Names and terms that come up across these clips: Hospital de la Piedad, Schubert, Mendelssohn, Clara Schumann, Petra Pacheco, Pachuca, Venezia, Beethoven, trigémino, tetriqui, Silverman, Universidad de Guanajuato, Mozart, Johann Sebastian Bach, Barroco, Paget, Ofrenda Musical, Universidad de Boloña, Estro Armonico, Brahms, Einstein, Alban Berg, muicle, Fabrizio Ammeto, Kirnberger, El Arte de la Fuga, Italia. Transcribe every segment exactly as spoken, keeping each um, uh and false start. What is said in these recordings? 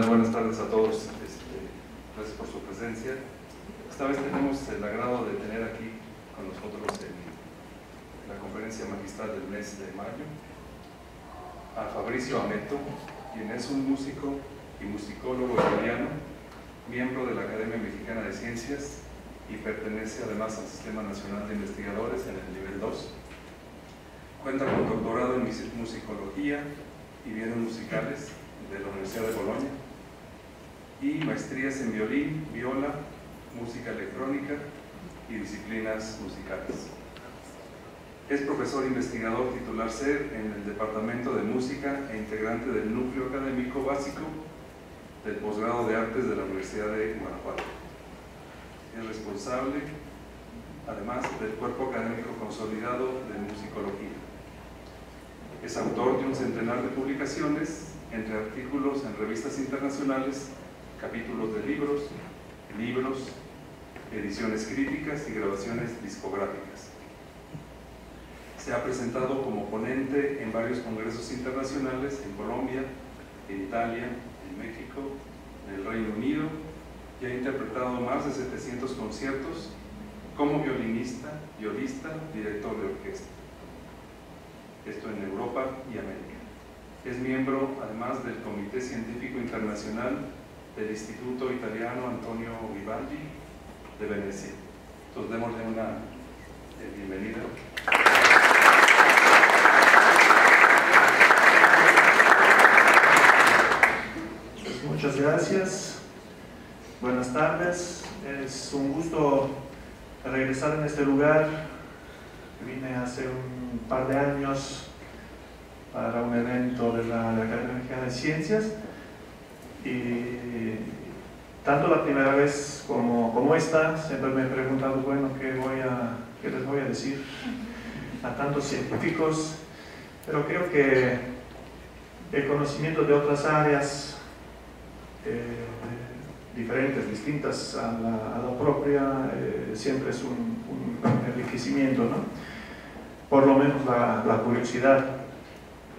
tal? Buenas tardes a todos. Este, gracias por su presencia. Esta vez tenemos el agrado de tener aquí con nosotros en la conferencia magistral del mes de mayo a Fabrizio Ammeto, quien es un músico y musicólogo italiano, miembro de la Academia Mexicana de Ciencias y pertenece además al Sistema Nacional de Investigadores en el nivel dos. Cuenta con doctorado en musicología y bienes musicales de la Universidad de Boloña y maestrías en violín, viola, música electrónica y disciplinas musicales. Es profesor investigador titular C E R en el Departamento de Música e integrante del Núcleo Académico Básico del Posgrado de Artes de la Universidad de Guanajuato. Es responsable, además, del Cuerpo Académico Consolidado de Musicología. Es autor de un centenar de publicaciones, entre artículos en revistas internacionales, capítulos de libros, libros, ediciones críticas y grabaciones discográficas. Se ha presentado como ponente en varios congresos internacionales en Colombia, en Italia, en México, en el Reino Unido, y ha interpretado más de setecientos conciertos como violinista, violista, director de orquesta. Esto en Europa y América. Es miembro, además, del Comité Científico Internacional del Istituto Italiano Antonio Vivaldi de Venecia. Entonces, démosle una eh, bienvenida. Muchas gracias. Buenas tardes. Es un gusto regresar en este lugar. Vine hace un par de años para un evento de la, de la Academia Mexicana de Ciencias y tanto la primera vez como, como esta siempre me he preguntado, bueno, ¿qué, voy a, qué les voy a decir a tantos científicos? Pero creo que el conocimiento de otras áreas eh, diferentes, distintas a la, a la propia, eh, siempre es un, un enriquecimiento, ¿no? Por lo menos la, la curiosidad.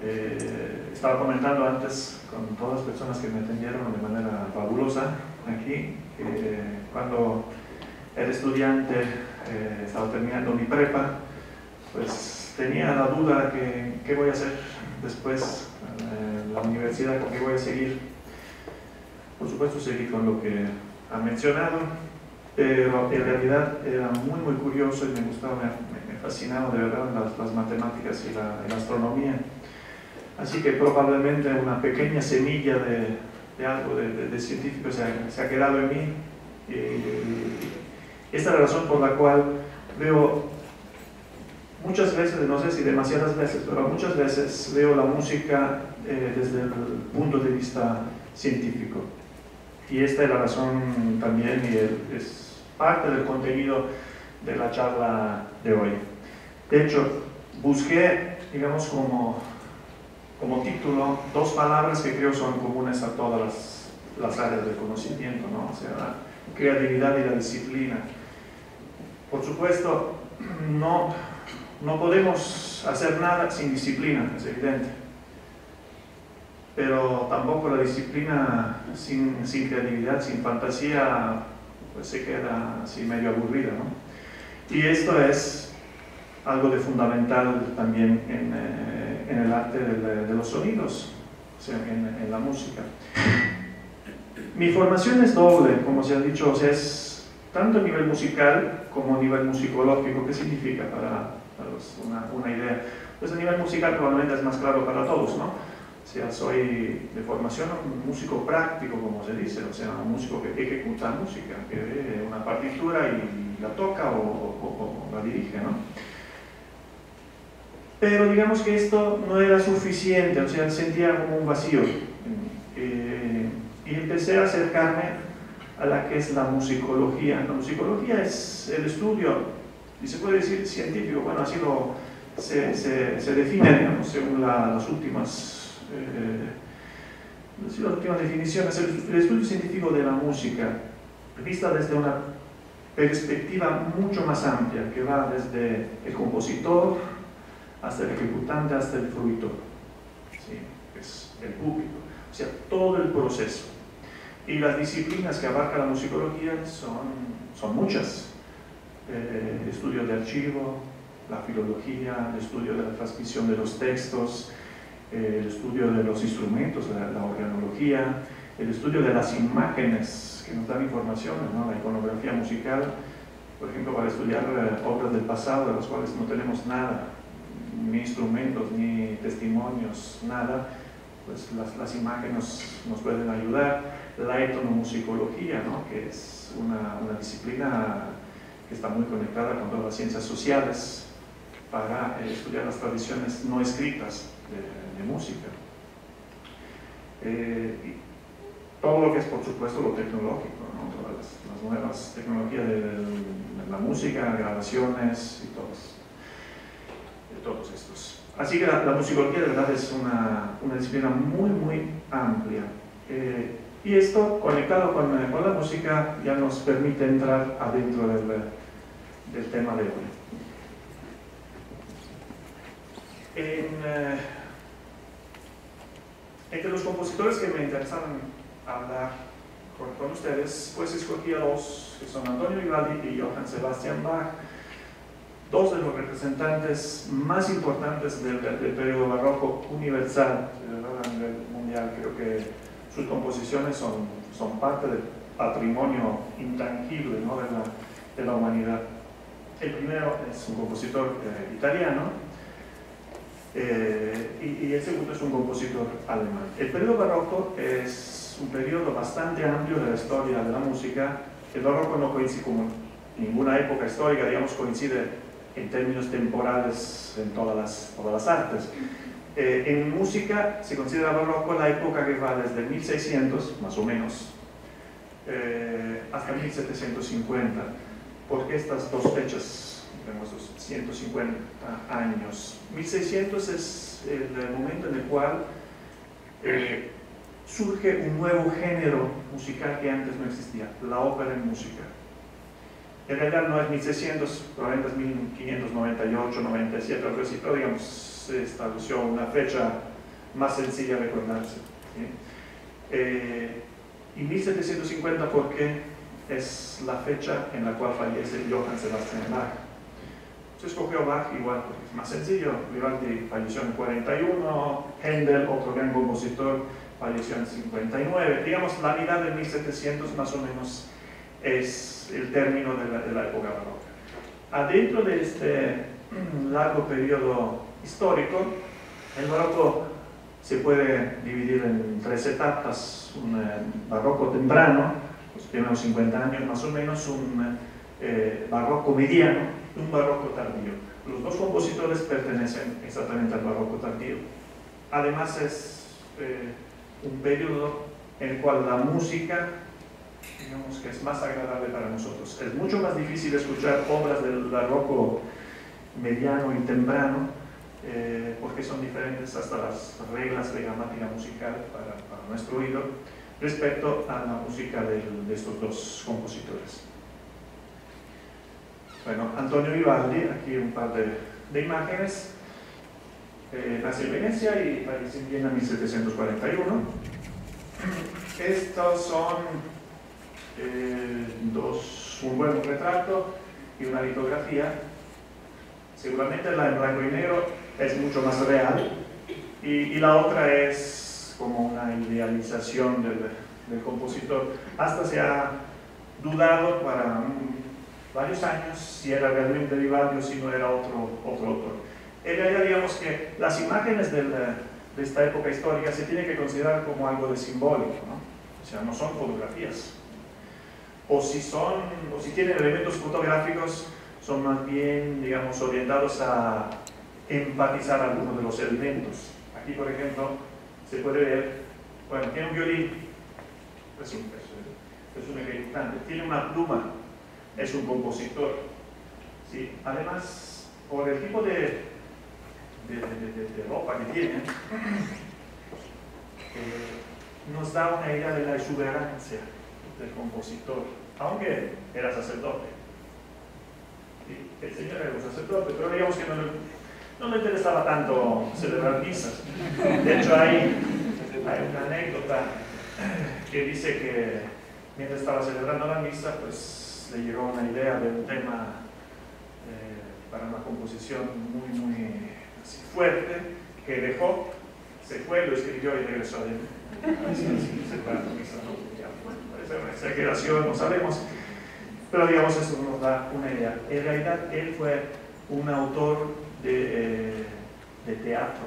Eh, estaba comentando antes con todas las personas que me atendieron de manera fabulosa aquí, que cuando era estudiante, eh, estaba terminando mi prepa, pues tenía la duda que qué voy a hacer después en eh, la universidad, con qué voy a seguir. Por supuesto seguí con lo que ha mencionado, pero en realidad era muy muy curioso y me gustaba, me, me fascinaba de verdad las, las matemáticas y la, la astronomía. Así que probablemente una pequeña semilla de, de algo de, de, de científico se ha, se ha quedado en mí. Y esta es la razón por la cual veo muchas veces, no sé si demasiadas veces, pero muchas veces veo la música eh, desde el punto de vista científico. Y esta es la razón también, y es parte del contenido de la charla de hoy. De hecho, busqué, digamos, como, como título, dos palabras que creo son comunes a todas las, las áreas del conocimiento, ¿no? O sea, la creatividad y la disciplina. Por supuesto, no, no podemos hacer nada sin disciplina, es evidente. Pero tampoco la disciplina sin, sin creatividad, sin fantasía, pues se queda así medio aburrida, ¿no? Y esto es algo de fundamental también en, eh, en el arte de, de los sonidos, o sea, en, en la música. Mi formación es doble, como se ha dicho, o sea, es tanto a nivel musical como a nivel musicológico. ¿Qué significa para, para los, una, una idea? Pues a nivel musical probablemente es más claro para todos, ¿no? O sea, soy de formación un músico práctico, como se dice, o sea, un músico que ejecuta música, que ve una partitura y la toca o, o, o la dirige, ¿no? Pero digamos que esto no era suficiente, o sea, sentía como un vacío. Eh, y empecé a acercarme a la que es la musicología. La musicología es el estudio, y se puede decir científico, bueno, así lo, se, se, se define, digamos, según la, las últimas... Eh, la última definición es el, el estudio científico de la música vista desde una perspectiva mucho más amplia que va desde el compositor hasta el ejecutante hasta el fruitor, ¿sí? Es el público, o sea, todo el proceso Y las disciplinas que abarca la musicología son, son muchas. Eh, el estudio de archivo, la filología, el estudio de la transmisión de los textos, eh, el estudio de los instrumentos, la, la organología, el estudio de las imágenes que nos dan información, ¿no? La iconografía musical, por ejemplo, para estudiar eh, obras del pasado de las cuales no tenemos nada, ni instrumentos, ni testimonios, nada, pues las, las imágenes nos pueden ayudar. La etnomusicología, ¿no? Que es una, una disciplina que está muy conectada con todas las ciencias sociales para eh, estudiar las tradiciones no escritas de, de música. Eh, y todo lo que es, por supuesto, lo tecnológico, ¿no? Todas las, las nuevas tecnologías de, de, de la música, grabaciones y todos, de todos estos. Así que la, la musicología de verdad es una, una disciplina muy, muy amplia. Eh, Y esto, conectado con, con la música, ya nos permite entrar adentro del, del tema de hoy. En, eh, entre los compositores que me interesaban hablar con, con ustedes, pues escogí a dos, que son Antonio Vivaldi y Johann Sebastian Bach, dos de los representantes más importantes del, del periodo barroco universal, ¿verdad? A nivel mundial. Creo que sus composiciones son, son parte del patrimonio intangible, ¿no? de, la, de la humanidad. El primero es un compositor eh, italiano eh, y, y el segundo es un compositor alemán. El periodo barroco es un periodo bastante amplio de la historia de la música. El barroco no coincide con ninguna época histórica, digamos, coincide en términos temporales en todas las, todas las artes. Eh, en música se considera barroco la época que va desde mil seiscientos, más o menos, eh, hasta mil setecientos cincuenta, porque estas dos fechas, digamos, ciento cincuenta años. mil seiscientos es el momento en el cual eh, surge un nuevo género musical que antes no existía, la ópera en música. En realidad no es mil seiscientos, probablemente es mil quinientos noventa y ocho, noventa y siete, pero sí, pero digamos, se estableció una fecha más sencilla de recordarse, ¿sí? eh, y mil setecientos cincuenta porque es la fecha en la cual fallece Johann Sebastian Bach. Se escogió Bach igual porque es más sencillo. Vivaldi falleció en cuarenta y uno, Händel, otro gran compositor, falleció en cincuenta y nueve. Digamos, la mitad de mil setecientos más o menos es el término de la, de la época barroca. Adentro de este largo periodo histórico, el barroco se puede dividir en tres etapas: un eh, barroco temprano, los primeros cincuenta años más o menos, un eh, barroco mediano y un barroco tardío. Los dos compositores pertenecen exactamente al barroco tardío. Además es eh, un periodo en el cual la música, digamos, que es más agradable para nosotros. Es mucho más difícil escuchar obras del barroco mediano y temprano, Eh, porque son diferentes hasta las reglas de gramática musical para, para nuestro oído respecto a la música de, de estos dos compositores. Bueno, Antonio Vivaldi, aquí un par de, de imágenes. Eh, nació en Venecia y falleció en Viena en mil setecientos cuarenta y uno. Estos son eh, dos, un buen retrato y una litografía. Seguramente la en blanco y negro es mucho más real, y, y la otra es como una idealización del, del compositor. Hasta se ha dudado para varios años si era realmente Vivaldi o si no era otro, otro autor. En realidad, digamos que las imágenes del, de esta época histórica se tienen que considerar como algo de simbólico, ¿no? O sea, no son fotografías, o si son, o si tienen elementos fotográficos, son más bien, digamos, orientados a enfatizar algunos de los elementos. Aquí, por ejemplo, se puede ver, bueno, tiene un violín, es un, es un ejecutante, tiene una pluma, es un compositor, ¿sí? Además, por el tipo de, de, de, de, de ropa que tiene, eh, nos da una idea de la exuberancia del compositor, aunque era sacerdote. ¿Sí? El señor era un sacerdote, pero digamos que no lo... No me interesaba tanto celebrar misas. De hecho, hay, hay una anécdota que dice que mientras estaba celebrando la misa, pues le llegó una idea de un tema eh, para una composición muy, muy así, fuerte, que dejó, se fue, lo escribió y regresó a él. Así, así, se fue a la misa, ¿no? Ya, bueno, parece una exageración, no sabemos, pero digamos eso nos da una idea. En realidad él fue un autor de, eh, de teatro,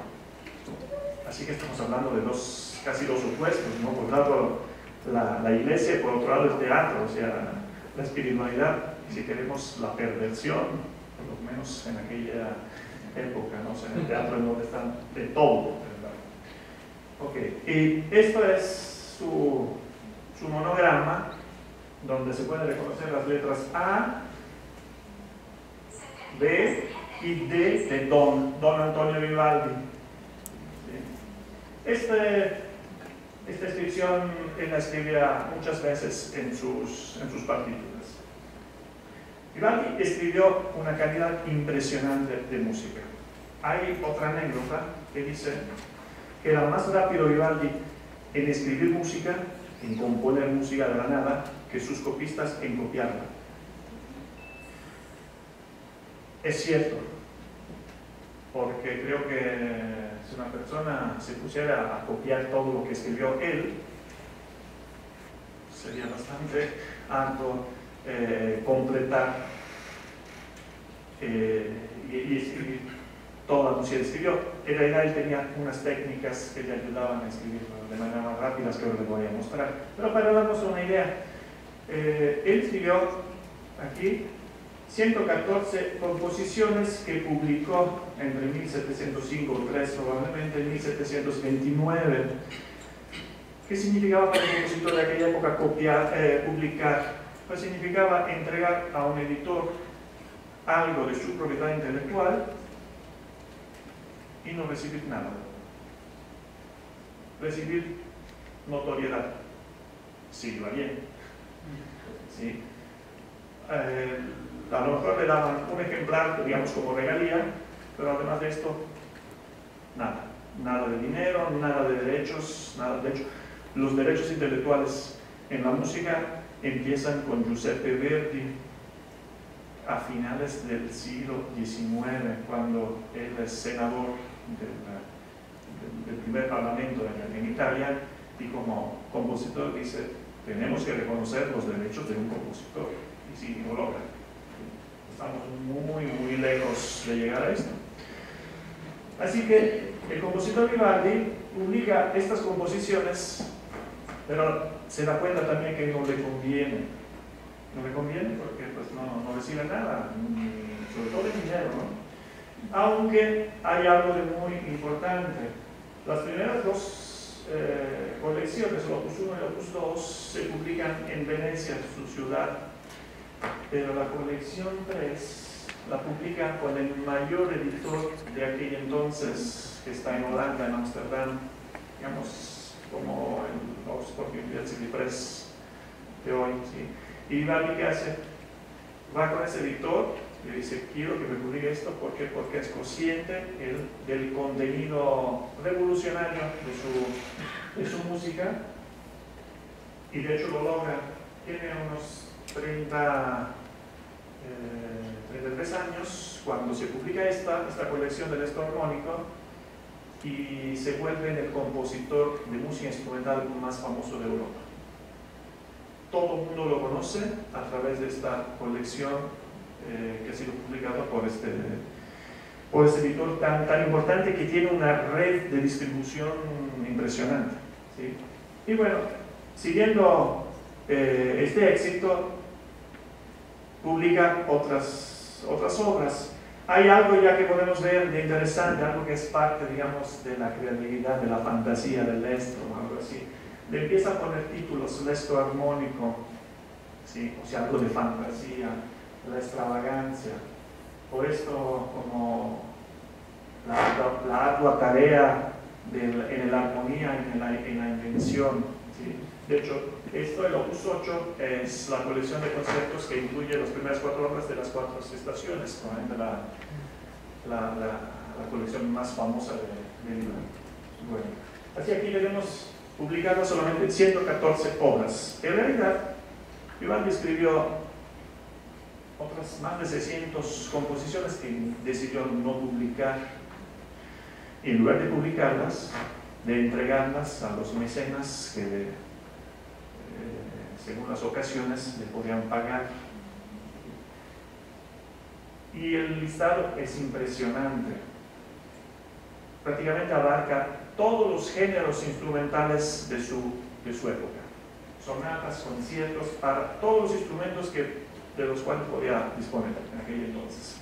así que estamos hablando de dos, casi los opuestos, ¿no? Por un lado la, la iglesia y por otro lado el teatro, o sea, la espiritualidad y si queremos la perversión, por lo menos en aquella época, ¿no? O sea, en el teatro es donde están de todo, ¿verdad? Ok, y esto es su, su monograma, donde se pueden reconocer las letras A, B y D de Don, Don Antonio Vivaldi. ¿Sí? Este, esta inscripción él la escribía muchas veces en sus, en sus partituras. Vivaldi escribió una cantidad impresionante de música. Hay otra anécdota que dice que era más rápido Vivaldi en escribir música, en componer música de la nada, que sus copistas en copiarla. Es cierto, porque creo que si una persona se pusiera a copiar todo lo que escribió él, sería bastante harto eh, completar eh, y, y escribir toda la música que escribió. En realidad él tenía unas técnicas que le ayudaban a escribir de manera más rápida, que ahora les voy a mostrar. Pero para darnos una idea, eh, él escribió aquí ciento catorce composiciones que publicó entre mil setecientos cinco o tres, probablemente en mil setecientos veintinueve. ¿Qué significaba para el compositor de aquella época copiar, eh, publicar? Pues significaba entregar a un editor algo de su propiedad intelectual y no recibir nada. Recibir notoriedad. Sí, va bien. ¿Sí? Eh, a lo mejor le daban un ejemplar, digamos, como regalía, pero además de esto, nada. Nada de dinero, nada de derechos, nada de hecho. Los derechos intelectuales en la música empiezan con Giuseppe Verdi a finales del siglo diecinueve, cuando él es senador del, del primer parlamento en Italia, y como compositor dice, tenemos que reconocer los derechos de un compositor, y si lo logra. Estamos muy, muy lejos de llegar a esto. Así que el compositor Vivaldi publica estas composiciones, pero se da cuenta también que no le conviene. No le conviene porque pues, no, no recibe nada, ni, sobre todo de dinero, ¿no? Aunque hay algo de muy importante. Las primeras dos eh, colecciones, el Opus uno y el Opus dos, se publican en Venecia, su ciudad. Pero la colección tres la publica con el mayor editor de aquel entonces, que está en Holanda, en Ámsterdam, digamos, como el Oxford University Press de hoy, ¿sí? Y Vivaldi, ¿qué hace? Va con ese editor y le dice, quiero que me publique esto, ¿por qué? Porque es consciente el, del contenido revolucionario de su, de su música, y de hecho lo logra. Tiene unos treinta, eh, treinta y tres años cuando se publica esta, esta colección del Estro Armonico, y se vuelve el compositor de música instrumental más famoso de Europa. Todo el mundo lo conoce a través de esta colección eh, que ha sido publicada por este, por este editor tan, tan importante, que tiene una red de distribución impresionante, ¿sí? Y bueno, siguiendo eh, este éxito, publica otras, otras obras. Hay algo ya que podemos ver de interesante, algo que es parte, digamos, de la creatividad, de la fantasía del Estro, algo así. Le empieza a poner títulos, el Estro Armónico, ¿sí? O sea, algo de fantasía, la extravagancia. Por esto, como la, la, la ardua tarea del, en la armonía, en la, en la invención, ¿sí? De hecho, esto, el Opus ocho, es la colección de conciertos que incluye las primeras cuatro obras de Las Cuatro Estaciones, probablemente la, la, la, la colección más famosa de, de Vivaldi. Bueno, así aquí tenemos publicando solamente ciento catorce obras. En realidad, Vivaldi escribió otras más de seiscientas composiciones que decidió no publicar. Y en lugar de publicarlas, de entregarlas a los mecenas que, eh, según las ocasiones, le podían pagar. Y el listado es impresionante. Prácticamente abarca todos los géneros instrumentales de su, de su época. Sonatas, conciertos, para todos los instrumentos que, de los cuales podía disponer en aquel entonces.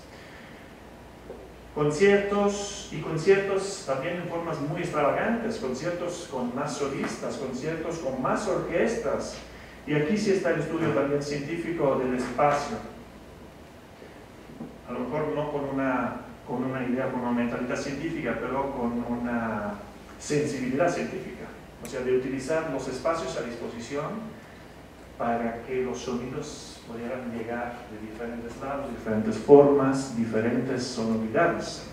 Conciertos, y conciertos también en formas muy extravagantes, conciertos con más solistas, conciertos con más orquestas. Y aquí sí está el estudio también científico del espacio. A lo mejor no con una, con una idea, con una mentalidad científica, pero con una sensibilidad científica, o sea, de utilizar los espacios a disposición para que los sonidos pudieran llegar de diferentes lados, diferentes formas, diferentes sonoridades.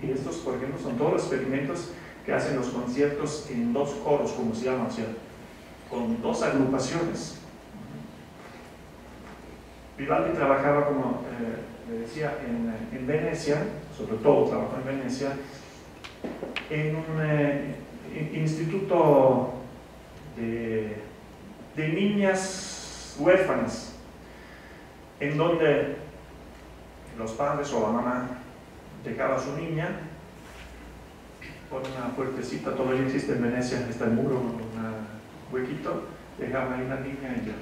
¿Sí? Y estos, por ejemplo, son todos los experimentos que hacen los conciertos en dos coros, como se llama, o sea, con dos agrupaciones. Vivaldi trabajaba, como eh, le decía, en, en Venecia, sobre todo trabajó en Venecia, en un eh, instituto de, de niñas huérfanas, en donde los padres o la mamá dejaba a su niña con una puertecita, todavía existe en Venecia, está el muro con un huequito, dejaba ahí la niña y ya.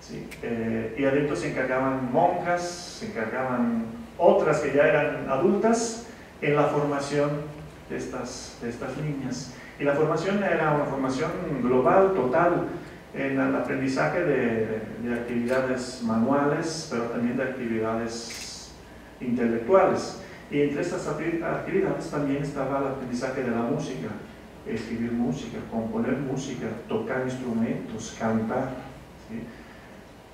Sí, eh, y adentro se encargaban monjas, se encargaban otras que ya eran adultas en la formación de estas, de estas niñas. Y la formación era una formación global, total, en el aprendizaje de, de actividades manuales, pero también de actividades intelectuales. Y entre estas actividades también estaba el aprendizaje de la música, escribir música, componer música, tocar instrumentos, cantar. ¿Sí?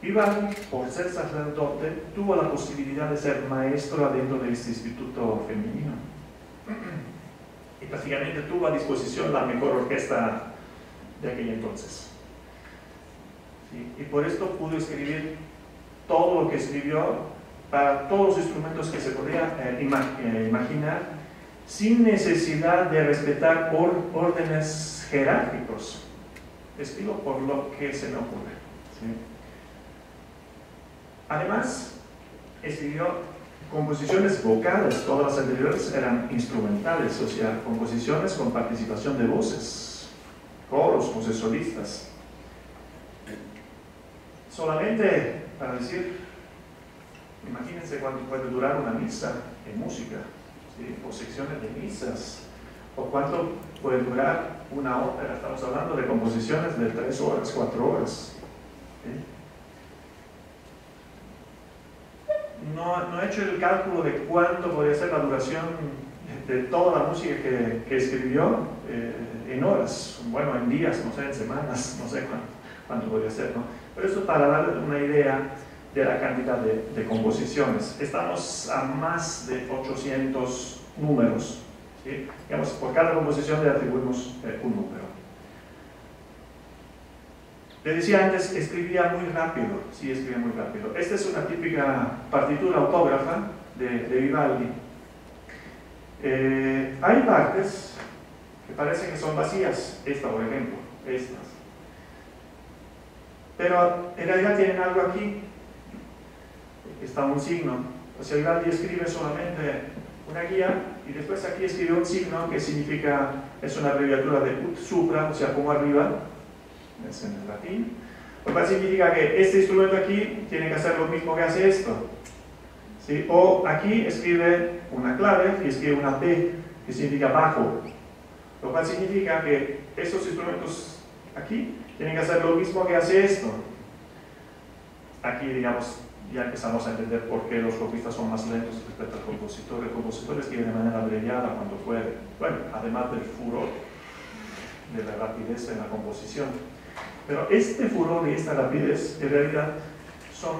Vivaldi, por ser sacerdote, tuvo la posibilidad de ser maestro adentro de este instituto femenino. Y prácticamente tuvo a disposición la mejor orquesta de aquel entonces. ¿Sí? Y por esto pudo escribir todo lo que escribió para todos los instrumentos que se podía eh, ima- eh, imaginar, sin necesidad de respetar or- órdenes jerárquicos. Escribo por lo que se me ocurre. ¿Sí? Además, escribió composiciones vocales, todas las anteriores eran instrumentales, o sea, composiciones con participación de voces, coros, voces solistas. Solamente para decir, imagínense cuánto puede durar una misa en música, ¿sí? O secciones de misas, o cuánto puede durar una ópera, estamos hablando de composiciones de tres horas, cuatro horas. ¿Sí? No, no he hecho el cálculo de cuánto podría ser la duración de toda la música que, que escribió eh, en horas, bueno, en días, no sé, en semanas, no sé cuánto, cuánto podría ser, ¿no? Pero eso para dar una idea de la cantidad de, de composiciones. Estamos a más de ochocientos números, ¿sí? Digamos, por cada composición le atribuimos eh, un número. Le decía antes, escribía muy rápido, sí, escribía muy rápido. Esta es una típica partitura autógrafa de, de Vivaldi. Eh, hay partes que parecen que son vacías, esta por ejemplo, estas. Pero en realidad tienen algo aquí, está un signo. O sea, Vivaldi escribe solamente una guía y después aquí escribe un signo que significa, es una abreviatura de ut supra, o sea, como arriba, es en el latín, lo cual significa que este instrumento aquí tiene que hacer lo mismo que hace esto, ¿sí? O aquí escribe una clave y escribe una P, que significa bajo, lo cual significa que estos instrumentos aquí tienen que hacer lo mismo que hace esto. Aquí, digamos, ya empezamos a entender por qué los copistas son más lentos respecto al compositor. El compositor escribe de manera abreviada cuando puede, bueno, además del furor, de la rapidez en la composición. Pero este furor y esta rapidez, en realidad, son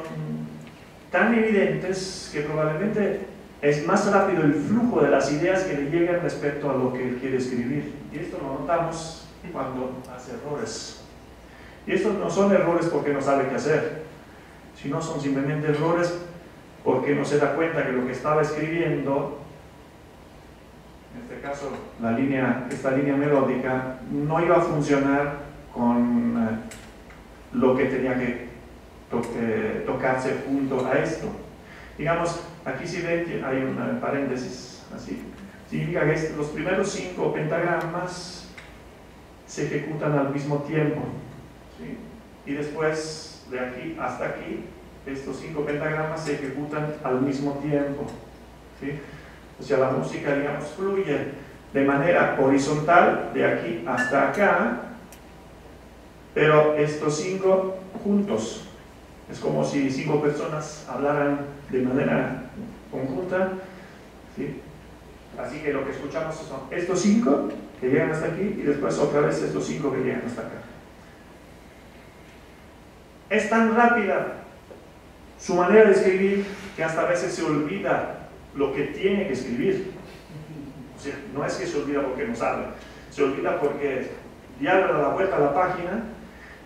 tan evidentes que probablemente es más rápido el flujo de las ideas que le llegan respecto a lo que él quiere escribir Y esto lo notamos cuando hace errores. Y estos no son errores porque no sabe qué hacer, sino son simplemente errores porque no se da cuenta que lo que estaba escribiendo, en este caso la línea, esta línea melódica, no iba a funcionar con eh, lo que tenía que to eh, tocarse junto a esto. Digamos, aquí si ven que hay un paréntesis así, significa que los primeros cinco pentagramas se ejecutan al mismo tiempo, ¿sí? Y después de aquí hasta aquí estos cinco pentagramas se ejecutan al mismo tiempo, ¿sí? O sea, la música, digamos, fluye de manera horizontal de aquí hasta acá, pero estos cinco juntos. Es como si cinco personas hablaran de manera conjunta, ¿sí? Así que lo que escuchamos son estos cinco que llegan hasta aquí y después otra vez estos cinco que llegan hasta acá. Es tan rápida su manera de escribir que hasta a veces se olvida lo que tiene que escribir. O sea, no es que se olvida porque no sabe, se olvida porque diabla la vuelta a la página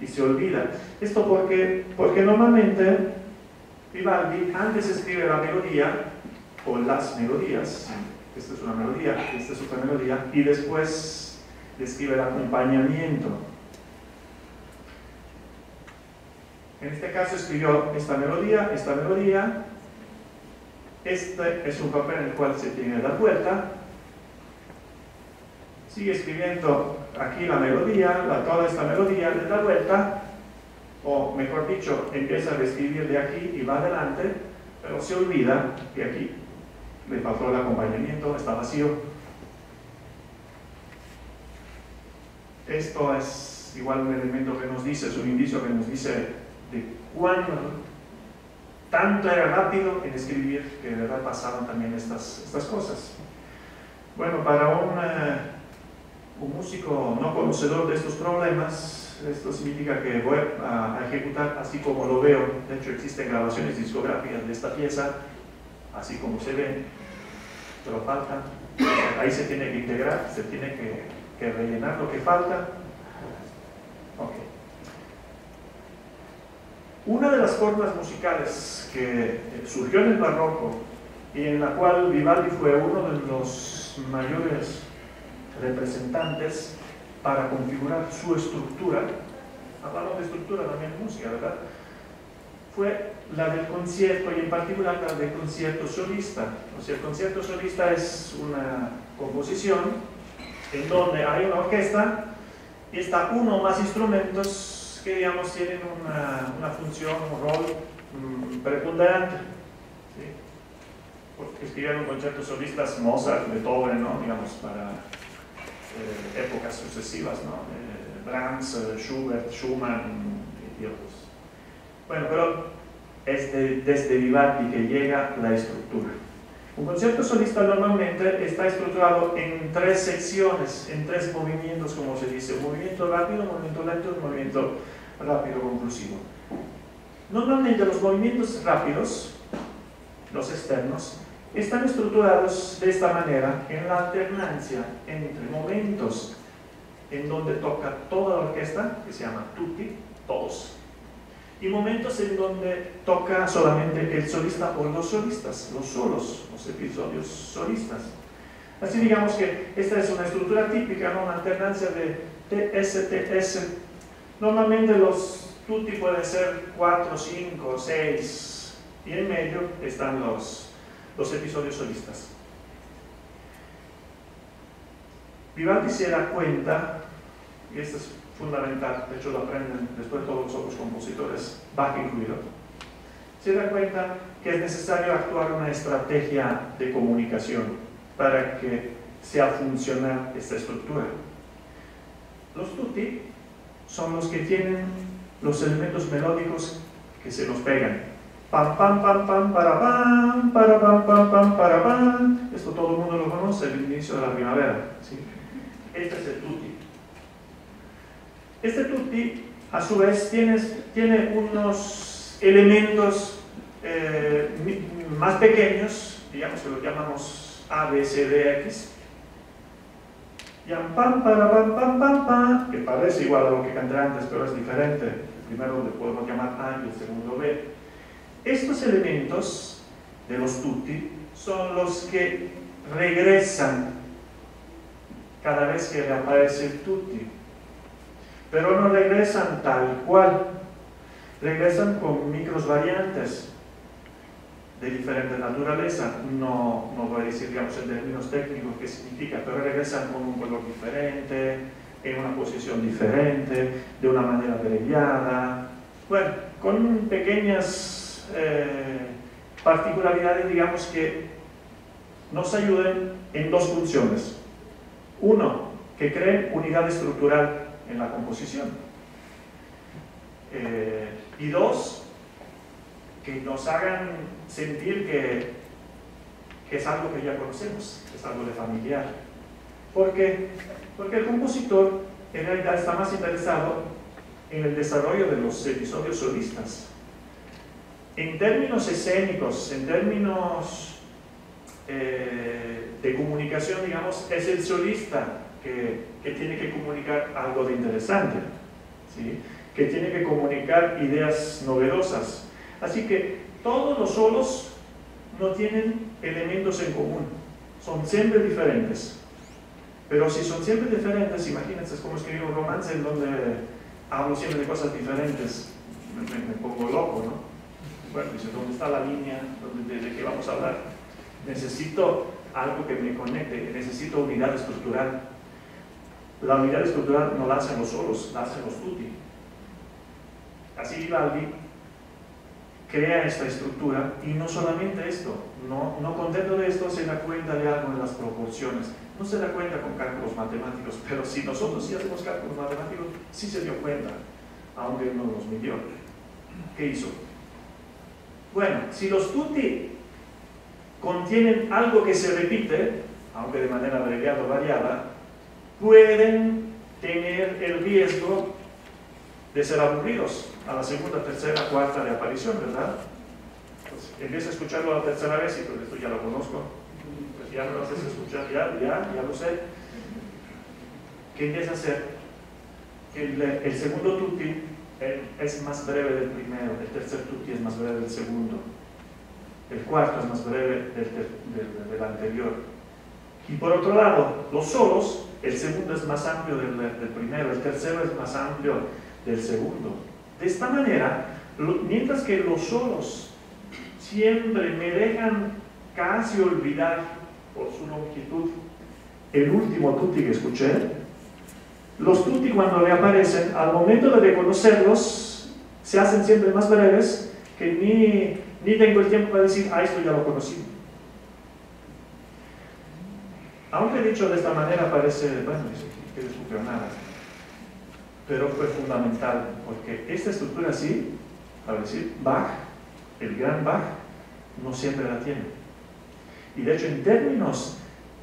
y se olvida. Esto porque, porque normalmente Vivaldi antes escribe la melodía o las melodías, esta es una melodía, esta es otra melodía, y después escribe el acompañamiento. En este caso escribió esta melodía, esta melodía, este es un papel en el cual se tiene que dar vuelta, sigue escribiendo aquí la melodía, la, toda esta melodía le da vuelta, o mejor dicho, empieza a escribir de aquí y va adelante, pero se olvida que aquí le faltó el acompañamiento, está vacío. Esto es igual un elemento que nos dice, es un indicio que nos dice de cuán tanto era rápido en escribir que de verdad pasaban también estas, estas cosas. Bueno, para un, uh, un músico no conocedor de estos problemas, esto significa que voy a, a ejecutar así como lo veo. De hecho, existen grabaciones discográficas de esta pieza, así como se ve, pero falta. Ahí se tiene que integrar, se tiene que, que rellenar lo que falta. Okay. Una de las formas musicales que surgió en el barroco y en la cual Vivaldi fue uno de los mayores representantes para configurar su estructura, hablamos de estructura también de música, ¿verdad?, fue la del concierto y en particular la del concierto solista. O sea, el concierto solista es una composición en donde hay una orquesta y está uno o más instrumentos que, digamos, tienen una, una función, un rol mmm, preponderante, ¿sí? Porque escribieron conciertos solistas Mozart, Beethoven, ¿no?, digamos, para eh, épocas sucesivas, ¿no?, eh, Brahms, eh, Schubert, Schumann y otros. Bueno, pero es de, desde Vivaldi que llega la estructura. Un concierto solista normalmente está estructurado en tres secciones, en tres movimientos, como se dice: movimiento rápido, movimiento lento y movimiento rápido conclusivo. Normalmente los movimientos rápidos, los externos, están estructurados de esta manera, en la alternancia entre momentos en donde toca toda la orquesta, que se llama tutti, todos, y momentos en donde toca solamente el solista o los solistas, los solos, los episodios solistas. Así, digamos que esta es una estructura típica, ¿no?, una alternancia de T S T S. Normalmente los tutti pueden ser cuatro, cinco, seis, y en medio están los, los episodios solistas. Vivaldi se da cuenta, y esto es fundamental, de hecho lo aprenden después todos los otros compositores, Bach incluido, se da cuenta que es necesario actuar una estrategia de comunicación para que sea funcional esta estructura. Los tutti son los que tienen los elementos melódicos que se nos pegan. Pam, pam, pam, pam, para pam, para pam, pam, pam, para pam. Esto todo el mundo lo conoce, el inicio de la primavera, ¿sí? Este es el tutti. Este tutti, a su vez, tiene, tiene unos elementos eh, más pequeños, digamos que los llamamos A, B, C, D, X, Y a pam, para, pam, pam, pam, pam, que parece igual a lo que canté antes, pero es diferente. El primero le podemos llamar A y el segundo B. Estos elementos de los tutti son los que regresan cada vez que reaparece el tutti. Pero no regresan tal cual. Regresan con microvariantes de diferente naturaleza. No, no voy a decir, digamos, en términos técnicos qué significa, pero regresan con un color diferente, en una posición diferente, de una manera abreviada. Bueno, con pequeñas eh, particularidades, digamos, que nos ayuden en dos funciones. Uno, que creen unidad estructural en la composición. Eh, y dos, que nos hagan sentir que, que es algo que ya conocemos, que es algo de familiar. ¿Por qué? Porque el compositor en realidad está más interesado en el desarrollo de los episodios solistas. En términos escénicos, en términos eh, de comunicación, digamos, es el solista que, que tiene que comunicar algo de interesante, ¿sí? Que tiene que comunicar ideas novedosas. Así que todos los solos no tienen elementos en común, son siempre diferentes. Pero si son siempre diferentes, imagínense, es como escribir un romance en donde hablo siempre de cosas diferentes, me, me, me pongo loco, ¿no? Bueno, dice, ¿dónde está la línea de, de, de qué vamos a hablar? Necesito algo que me conecte, necesito unidad estructural. La unidad estructural no la hacen los solos, la hacen los tutti. Así Vivaldi crea esta estructura, y no solamente esto, no, no contento de esto, se da cuenta de algo en las proporciones. No se da cuenta con cálculos matemáticos, pero si nosotros sí hacemos cálculos matemáticos, sí se dio cuenta, aunque no los midió. ¿Qué hizo? Bueno, si los tutti contienen algo que se repite, aunque de manera abreviada o variada, pueden tener el riesgo de ser aburridos a la segunda, tercera, cuarta de aparición, ¿verdad? Pues empieza a escucharlo la tercera vez y pues esto ya lo conozco, pues ya lo haces escuchar, ya, ya, ya lo sé. ¿Qué empieza a hacer? Que el, el segundo tutti eh, es más breve del primero, el tercer tutti es más breve del segundo, el cuarto es más breve del, del, del anterior. Y por otro lado, los solos, el segundo es más amplio del, del primero, el tercero es más amplio del segundo. De esta manera, lo, mientras que los solos siempre me dejan casi olvidar por su longitud el último tutti que escuché, los tutti cuando reaparecen, al momento de reconocerlos, se hacen siempre más breves, que ni, ni tengo el tiempo para decir, ah, esto ya lo conocí. Aunque dicho de esta manera parece, bueno, que no escuché nada. Pero fue fundamental, porque esta estructura así, para decir, Bach, el gran Bach, no siempre la tiene. Y de hecho, en términos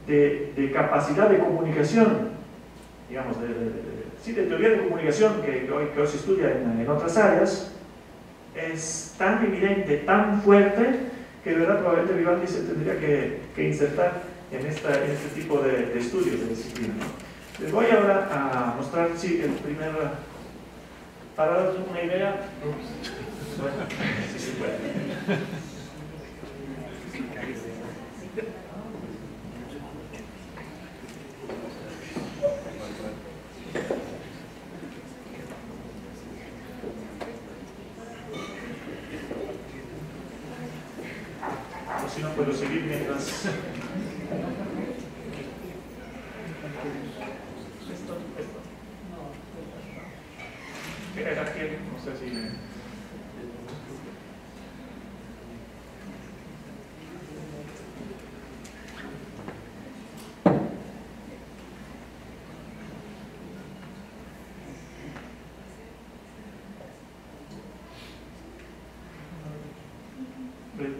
de, de capacidad de comunicación, digamos, de, de, de, sí, de teoría de comunicación que, que, hoy, que hoy se estudia en, en otras áreas, es tan evidente, tan fuerte, que de verdad probablemente Vivaldi se tendría que, que insertar en, esta, en este tipo de, de estudios, de disciplina. Les voy ahora a mostrar, sí, el primer, para daros una idea, bueno, sí se puede. O si no puedo seguir mientras...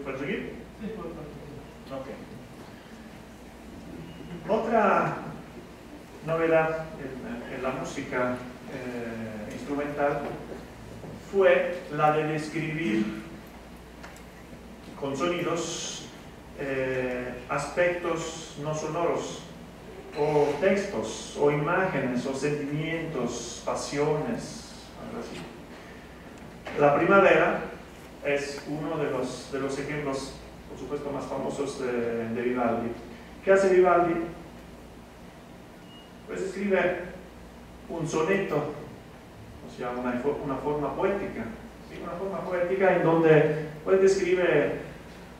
¿Puedo seguir? Sí, puedo seguir. Ok. Otra novedad en, en la música eh, instrumental fue la de describir con sonidos eh, aspectos no sonoros o textos, o imágenes, o sentimientos, pasiones, algo así. La primavera es uno de los, de los ejemplos, por supuesto, más famosos de, de Vivaldi. ¿Qué hace Vivaldi? Pues escribe un soneto, o sea, una, una forma poética, ¿sí? Una forma poética en donde pues, describe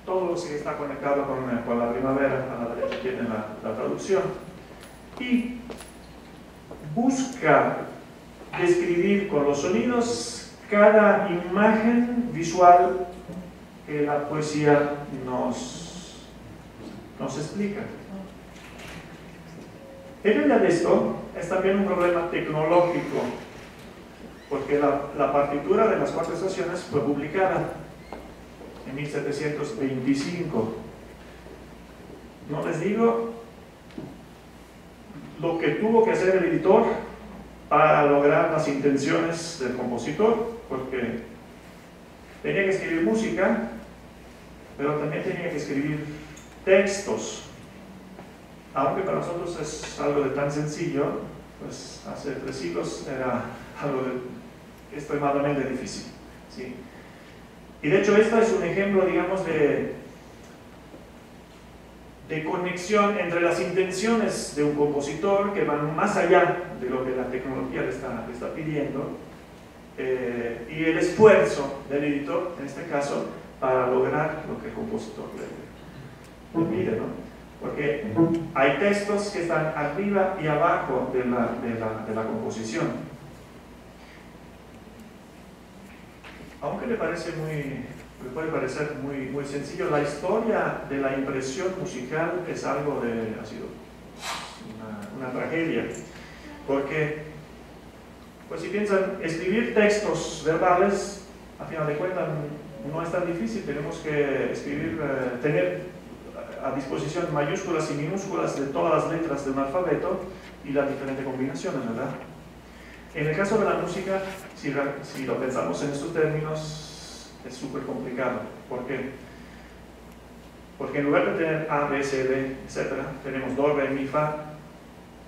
todo lo que está conectado con, con la primavera, a la derecha tiene la, la traducción, y busca describir con los sonidos cada imagen visual que la poesía nos, nos explica. En medio de esto es también un problema tecnológico, porque la, la partitura de Las Cuatro Estaciones fue publicada en mil setecientos veinticinco. No les digo lo que tuvo que hacer el editor para lograr las intenciones del compositor, porque tenía que escribir música, pero también tenía que escribir textos. Aunque para nosotros es algo de tan sencillo, pues hace tres siglos era algo de, extremadamente difícil, ¿sí? Y de hecho esto es un ejemplo, digamos, de, de conexión entre las intenciones de un compositor que van más allá de lo que la tecnología le está, le está pidiendo, eh, y el esfuerzo del editor, en este caso, para lograr lo que el compositor le, le pide, ¿no? Porque hay textos que están arriba y abajo de la, de la, de la composición. Aunque le parece muy, le puede parecer muy, muy sencillo, la historia de la impresión musical es algo de, ha sido una, una tragedia. Porque, pues si piensan, escribir textos verbales, a final de cuentas, no es tan difícil. Tenemos que escribir, eh, tener a disposición mayúsculas y minúsculas de todas las letras de un alfabeto y las diferentes combinaciones, ¿verdad? En el caso de la música, si, si lo pensamos en estos términos, es súper complicado. ¿Por qué? Porque en lugar de tener A, B, C, D, etcétera, tenemos Do, Re, Mi, Fa,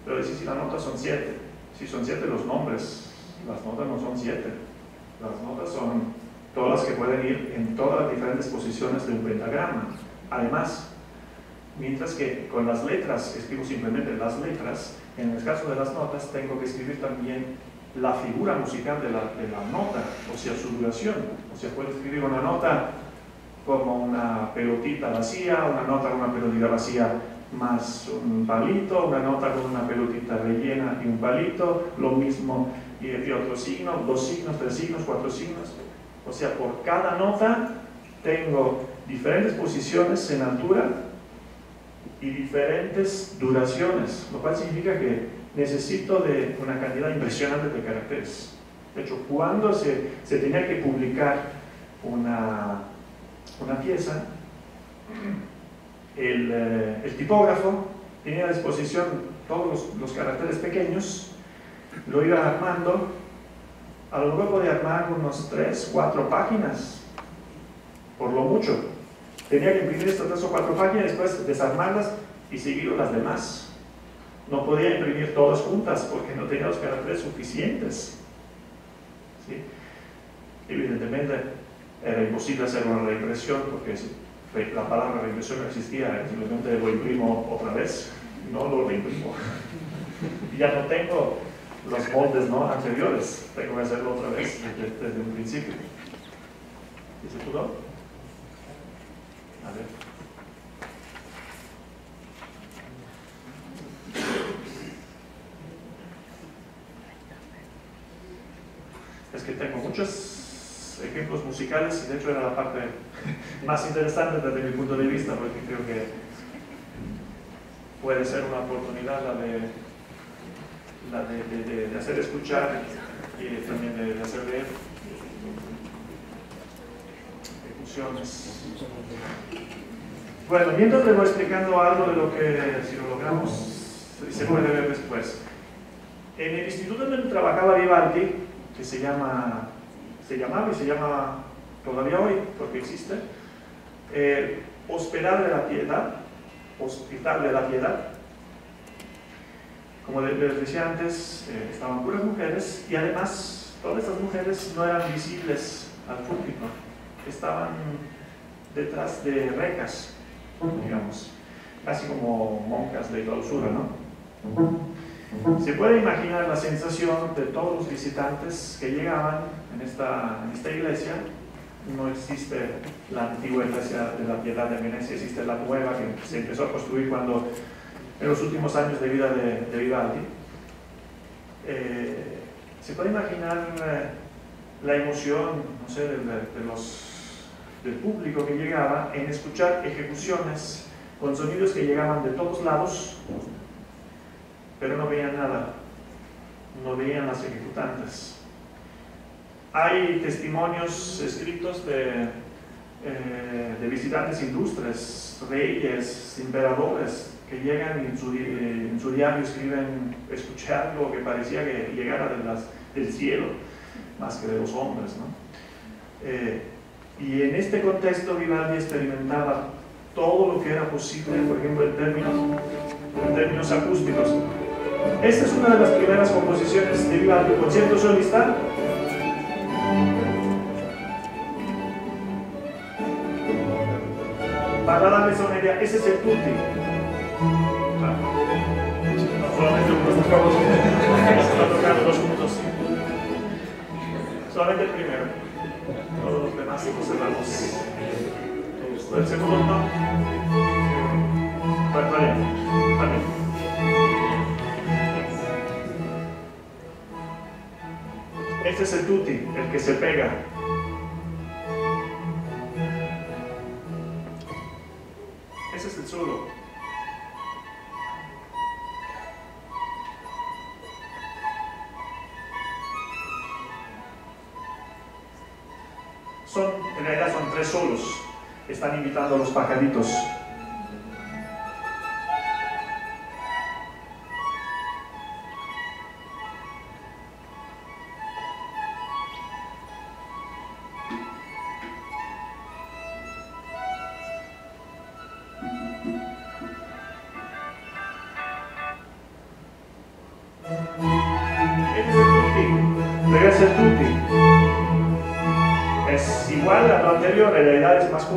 pero si las notas son siete. Si son siete los nombres, las notas no son siete. Las notas son todas las que pueden ir en todas las diferentes posiciones de un pentagrama. Además, mientras que con las letras, escribo simplemente las letras, en el caso de las notas tengo que escribir también la figura musical de la, de la nota, o sea, su duración. O sea, puedo escribir una nota como una pelotita vacía, una nota con una pelotita vacía más un palito, una nota con una pelotita rellena y un palito, lo mismo y otro signo, dos signos, tres signos, cuatro signos. O sea, por cada nota tengo diferentes posiciones en altura y diferentes duraciones, lo cual significa que necesito de una cantidad impresionante de caracteres. De hecho, cuando se, se tenía que publicar una, una pieza, el, el tipógrafo tenía a disposición todos los, los caracteres pequeños, lo iba armando, a lo mejor podía armar unos tres, cuatro páginas, por lo mucho. Tenía que imprimir estas tres o cuatro páginas, después desarmarlas y seguir las demás. No podía imprimir todas juntas porque no tenía los caracteres suficientes, ¿sí? Evidentemente era imposible hacer una reimpresión porque la palabra reimpresión no existía, simplemente lo imprimo otra vez, no lo reimprimo. Y ya no tengo los moldes, ¿no?, anteriores, tengo que hacerlo otra vez desde, desde un principio. ¿Dice tú, no? A ver. Es que tengo muchos ejemplos musicales y de hecho era la parte más interesante desde mi punto de vista, porque creo que puede ser una oportunidad la de, la de, de, de, de hacer escuchar y también de, de hacer leer ejecuciones. Bueno, mientras les voy explicando algo de lo que, si lo logramos, se puede ver después. En el instituto donde trabajaba Vivaldi, que se llama, se llamaba y se llama todavía hoy, porque existe, eh, Hospital de la Piedad, Hospital de la Piedad, Como les decía antes, eh, estaban puras mujeres y además todas estas mujeres no eran visibles al público, estaban detrás de rejas, digamos, casi como monjas de clausura, ¿no? Se puede imaginar la sensación de todos los visitantes que llegaban en esta, en esta iglesia. No existe la antigua iglesia de la Piedad de Venecia, existe la nueva que se empezó a construir cuando, en los últimos años de vida de, de Vivaldi. Eh, se puede imaginar eh, la emoción, no sé, de, de los, del público que llegaba en escuchar ejecuciones con sonidos que llegaban de todos lados, pero no veían nada, no veían las ejecutantes. Hay testimonios escritos de, eh, de visitantes ilustres, reyes, emperadores, que llegan y en su, eh, en su diario escriben escuchar lo que parecía que llegara de las, del cielo, más que de los hombres, ¿no? Eh, y en este contexto Vivaldi experimentaba todo lo que era posible, por ejemplo, en términos, en términos acústicos. Esta es una de las primeras composiciones de Vivaldi, concierto solista. Ballada mezzomedia, ese es el tutti. Solamente los tocamos, están tocando dos juntos. Solamente el primero. Todos los demás los cerramos. El segundo no. Vale, vale. Vale. Este es el tutti, el que se pega. Ese es el solo. Son, en realidad son tres solos. Están invitando a los pajaritos.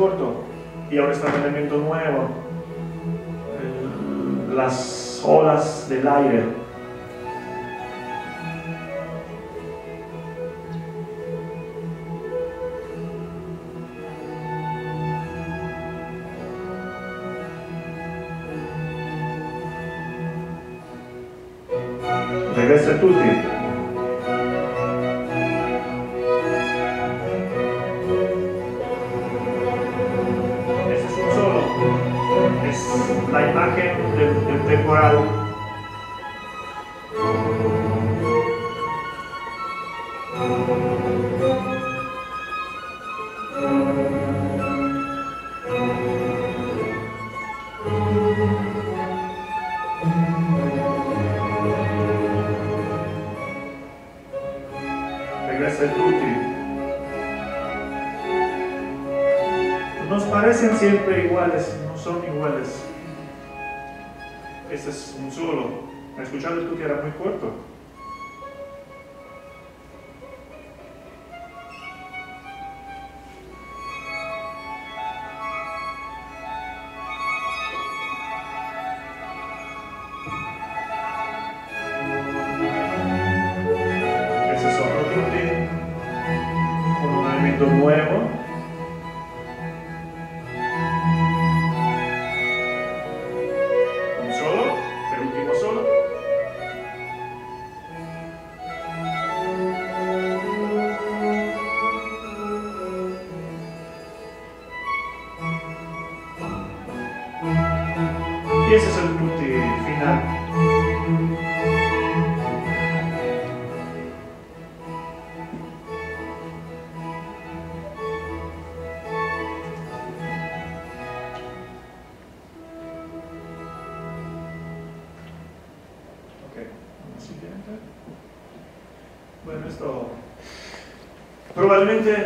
Corto, y ahora está un elemento nuevo, las olas del aire. Regresa tutti. Siempre iguales, no son iguales. Este es un solo. ¿Me escuchado el tutti? Era muy corto. Ese es otro tutti con un elemento nuevo.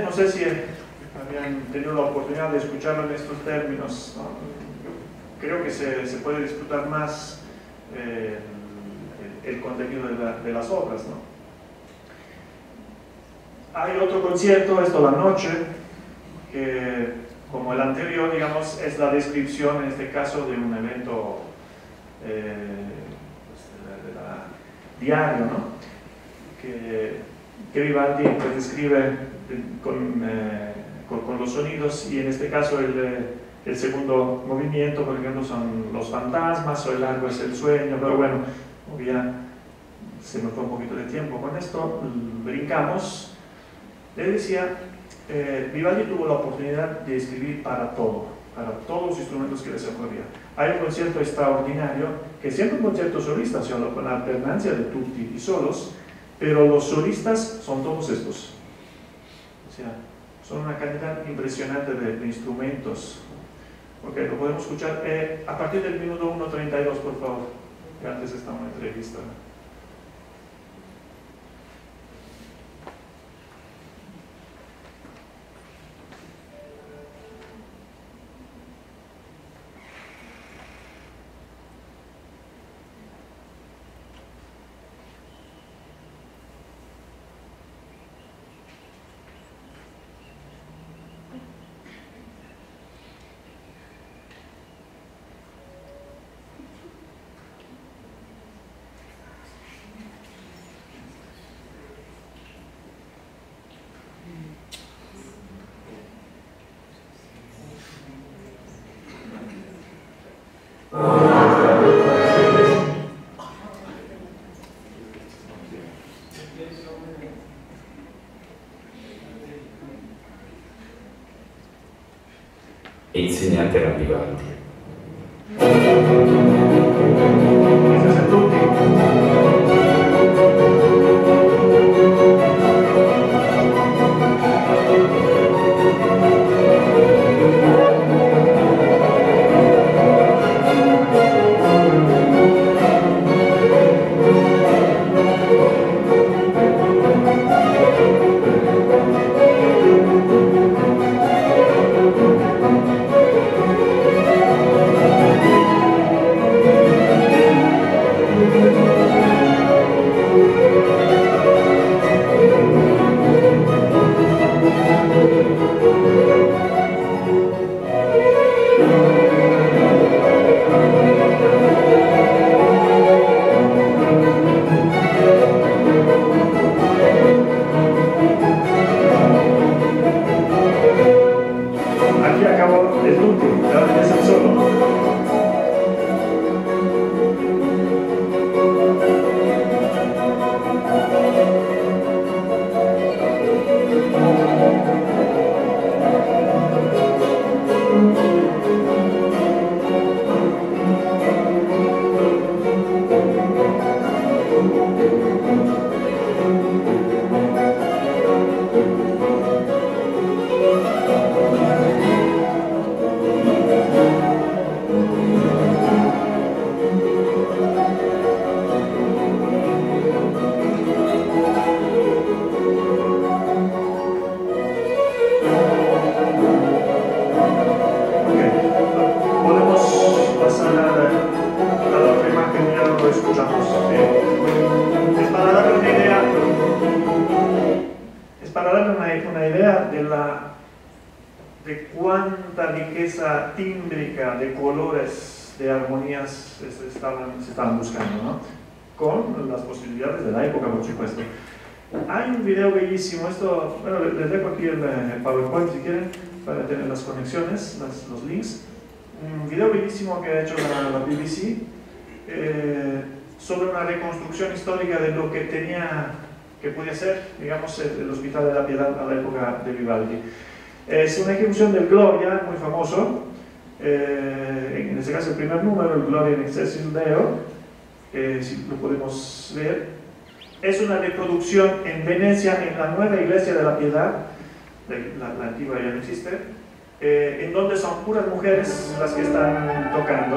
No sé si habían tenido la oportunidad de escucharlo en estos términos, ¿no? Creo que se, se puede disfrutar más eh, el contenido de, la, de las obras, ¿no? Hay otro concierto, esto la noche, que como el anterior, digamos, es la descripción en este caso de un evento eh, pues de la, de la, diario, ¿no? Que, que Vivaldi pues, describe con, eh, con, con los sonidos, y en este caso el, el segundo movimiento, por ejemplo, son los fantasmas, o el largo es el sueño, pero bueno, ya se me fue un poquito de tiempo con esto, brincamos. Le decía, eh, Vivaldi tuvo la oportunidad de escribir para todo, para todos los instrumentos que les ocurría. Hay un concierto extraordinario, que siempre un concierto solista, sino con la alternancia de tutti y solos, pero los solistas son todos estos. O sea, son una cantidad impresionante de, de instrumentos. Ok, lo podemos escuchar eh, a partir del minuto uno treinta y dos, por favor, que antes estaba una entrevista. Insegnante era Vivaldi. Esto, bueno, les dejo aquí el, el PowerPoint si quieren, para tener las conexiones, las, los links. Un video bellísimo que ha hecho la, la B B C eh, sobre una reconstrucción histórica de lo que tenía, que podía ser, digamos, el, el Hospital de la Piedad a la época de Vivaldi. Es una ejecución del Gloria, muy famoso, eh, en este caso el primer número, el Gloria in excelsis deo, eh, si lo podemos ver. Es una reproducción en Venecia, en la nueva iglesia de la Piedad, la, la antigua ya no existe, eh, en donde son puras mujeres las que están tocando.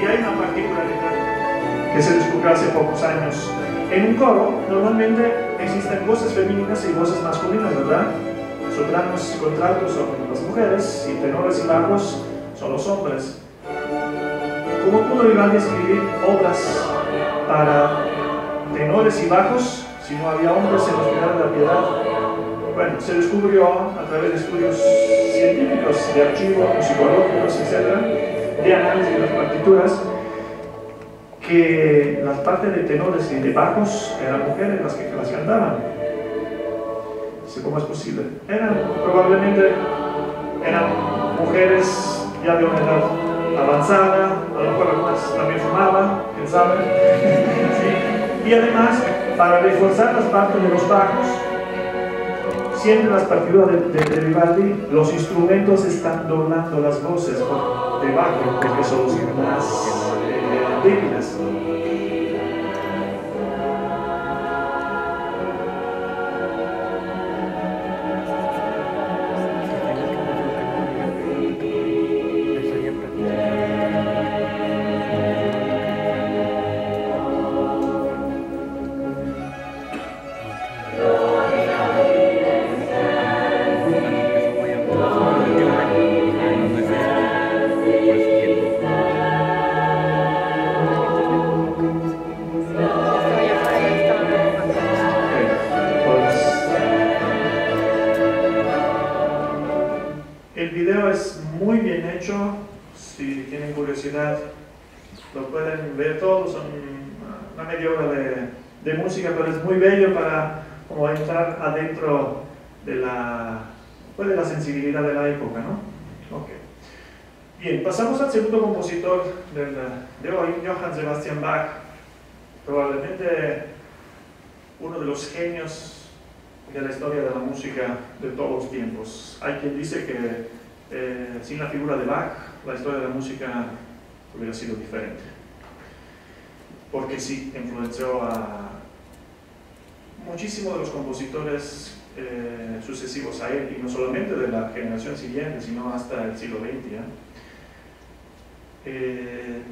Y hay una particularidad que se descubrió hace pocos años. En un coro, normalmente existen voces femeninas y voces masculinas, ¿verdad? Sopranos y contraltos son las mujeres, y tenores y bajos son los hombres. ¿Cómo pudo Vivaldi escribir obras para tenores y bajos si no había hombres en el Hospital de la Piedad? Bueno, se descubrió a través de estudios científicos, de archivos, musicológicos, etcétera, de análisis de las partituras, que las partes de tenores y de bajos eran mujeres las que las cantaban. No sé cómo es posible. Eran probablemente eran mujeres ya de una edad avanzada, a lo mejor algunas también fumaban, quién sabe. ¿Sí? Y además, para reforzar las partes de los bajos, siempre en las partituras de, de, de Vivaldi, los instrumentos están doblando las voces por debajo, porque son los más débiles. Segundo compositor del, de hoy, Johann Sebastian Bach, probablemente uno de los genios de la historia de la música de todos los tiempos. Hay quien dice que eh, sin la figura de Bach, la historia de la música hubiera sido diferente, porque sí influenció a muchísimos de los compositores eh, sucesivos a él, y no solamente de la generación siguiente, sino hasta el siglo veinte. ¿eh? Eh,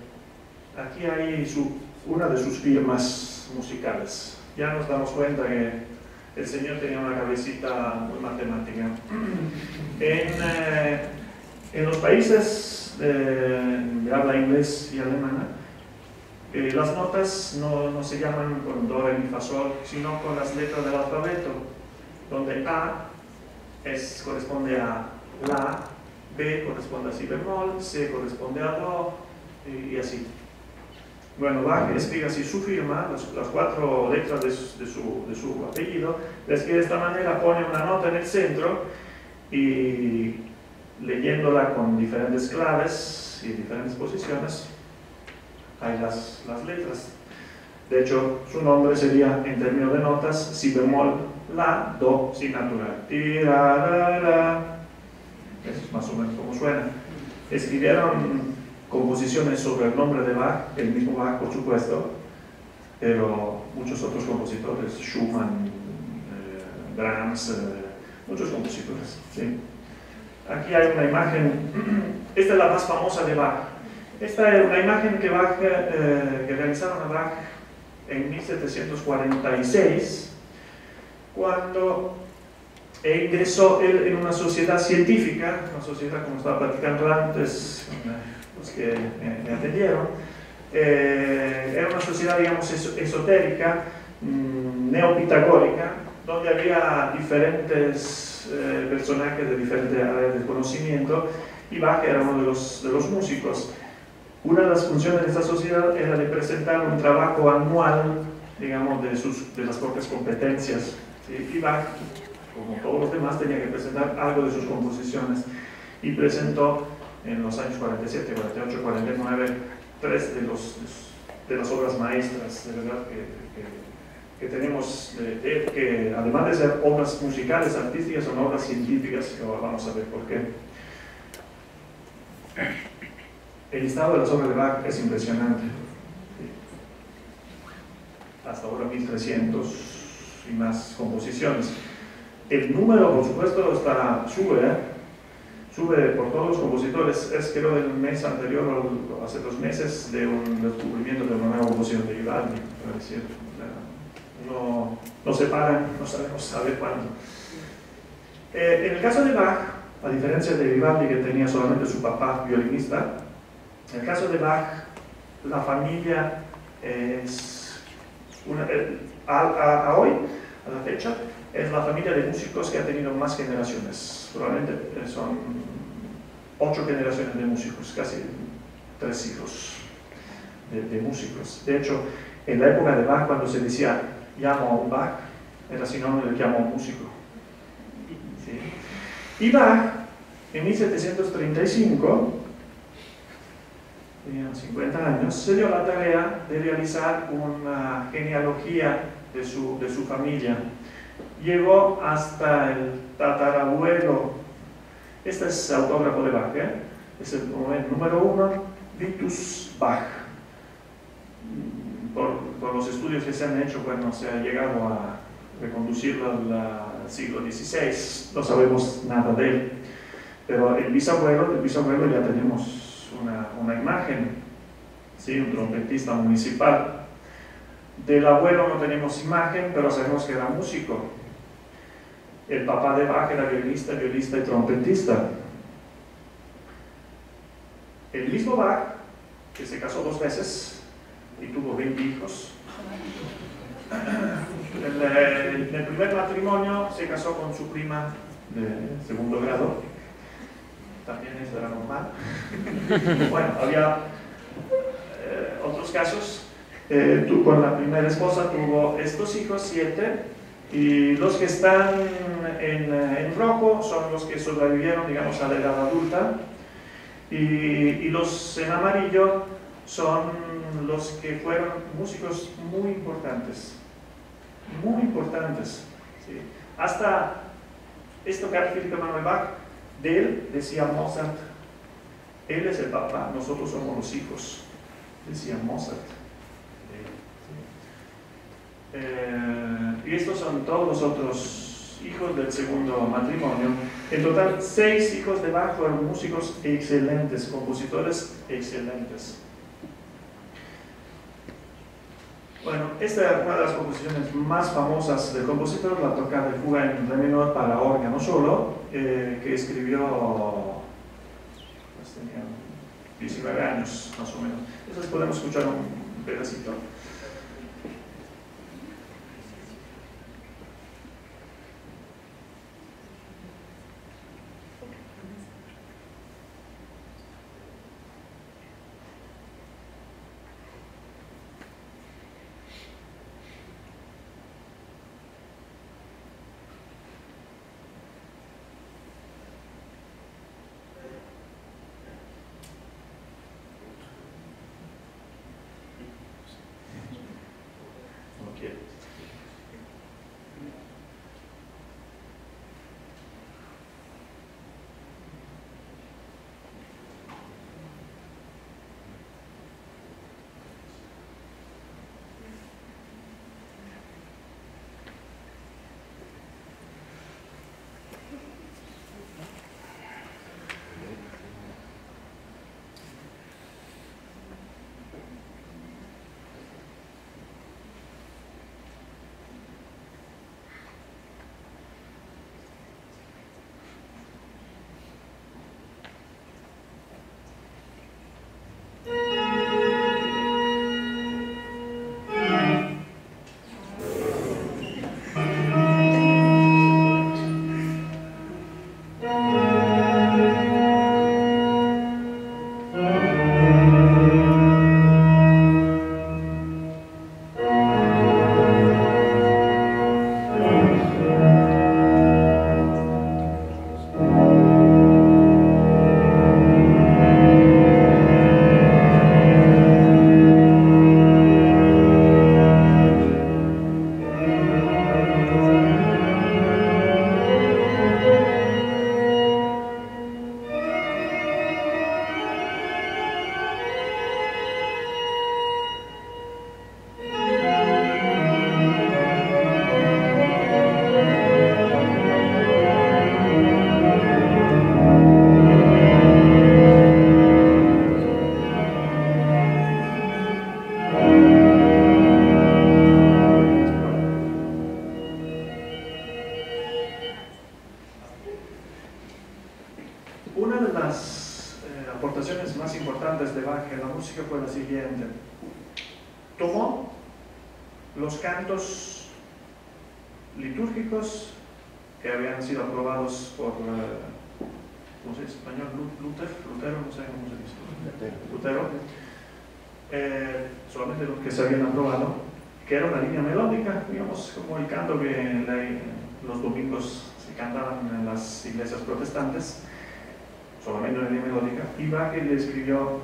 aquí hay su, una de sus firmas musicales. Ya nos damos cuenta que el señor tenía una cabecita muy matemática. En, eh, en los países eh, de habla inglés y alemana, eh, las notas no, no se llaman con do, re, mi, fa, sol, sino con las letras del alfabeto, donde A es, corresponde a la, B corresponde a si bemol, C corresponde a do, y, y así. Bueno, Bach escribe así su firma, las, las cuatro letras de su, de su, de su apellido, es que de esta manera pone una nota en el centro y leyéndola con diferentes claves y diferentes posiciones, hay las, las letras. De hecho, su nombre sería, en términos de notas, si bemol, la, do, si natural. Tira, la, la. Eso es más o menos como suena. Escribieron composiciones sobre el nombre de Bach, el mismo Bach por supuesto, pero muchos otros compositores, Schumann, eh, Brahms, eh, muchos compositores. ¿Sí? Aquí hay una imagen, esta es la más famosa de Bach. Esta es una imagen que, Bach, eh, que realizaron a Bach en mil setecientos cuarenta y seis, cuando e ingresó él en una sociedad científica, una sociedad como estaba platicando antes, los que me, me atendieron, eh, era una sociedad, digamos, esotérica, mmm, neopitagórica, donde había diferentes eh, personajes de diferentes áreas de conocimiento, y Bach era uno de los, de los músicos. Una de las funciones de esta sociedad era de presentar un trabajo anual, digamos, de, sus, de las propias competencias, ¿sí? Y Bach, como todos los demás, tenía que presentar algo de sus composiciones, y presentó en los años cuarenta y siete, cuarenta y ocho, cuarenta y nueve tres de, los, de las obras maestras, de verdad, que, que, que tenemos, eh, que además de ser obras musicales, artísticas, son obras científicas, que ahora vamos a ver por qué. El listado de las obras de Bach es impresionante. Hasta ahora mil trescientas y más composiciones. El número, por supuesto, está, sube, ¿eh? sube por todos los compositores. Es, creo, el mes anterior, hace dos meses, de un descubrimiento de una nueva composición de Vivaldi. No, no se paran, no sabemos saber cuándo. Eh, en el caso de Bach, a diferencia de Vivaldi, que tenía solamente su papá violinista, en el caso de Bach, la familia es una, a, a, a hoy, a la fecha, es la familia de músicos que ha tenido más generaciones. Probablemente son ocho generaciones de músicos, casi tres hijos de, de músicos. De hecho, en la época de Bach, cuando se decía llamo a un Bach, era sinónimo de llamo a un músico. ¿Sí? Y Bach, en mil setecientos treinta y cinco, tenían cincuenta años, se dio la tarea de realizar una genealogía de su, de su familia. Llegó hasta el tatarabuelo. Este es el autógrafo de Bach, ¿eh? Es el número uno, Vitus Bach. Por, por los estudios que se han hecho, bueno, se ha llegado a reconducirlo al siglo dieciséis, no sabemos nada de él. Pero el bisabuelo, el bisabuelo ya tenemos una, una imagen, ¿sí? Un trompetista municipal. Del abuelo no tenemos imagen, pero sabemos que era músico. El papá de Bach era violinista, violista y trompetista. El mismo Bach, que se casó dos veces y tuvo veinte hijos. En el primer matrimonio se casó con su prima de segundo grado. También eso era normal. Bueno, había eh, otros casos. Eh, tú, con la primera esposa tuvo estos hijos, siete, y los que están en, en rojo son los que sobrevivieron, digamos, a la edad adulta, y, y los en amarillo son los que fueron músicos muy importantes, muy importantes, ¿sí? Hasta esto que Federico Manuel Bach, de él decía Mozart, él es el papá, nosotros somos los hijos, decía Mozart. Eh, y estos son todos los otros hijos del segundo matrimonio. En total, seis hijos de Bach fueron músicos excelentes, compositores excelentes. Bueno, esta es una de las composiciones más famosas del compositor, la Tocata y Fuga en Re menor para órgano solo, eh, que escribió, pues tenía diecinueve años más o menos. Entonces podemos escuchar un pedacito. aportaciones más importantes de Bach en la música fue la siguiente. Tomó los cantos litúrgicos que habían sido aprobados por, ¿cómo se dice en español? Luther, Lutero, no sé cómo se dice. Lutero. Eh, solamente los que se habían aprobado, que era una línea melódica, digamos, como el canto que la, los domingos se cantaban en las iglesias protestantes, solamente una línea melódica, y Bach le escribió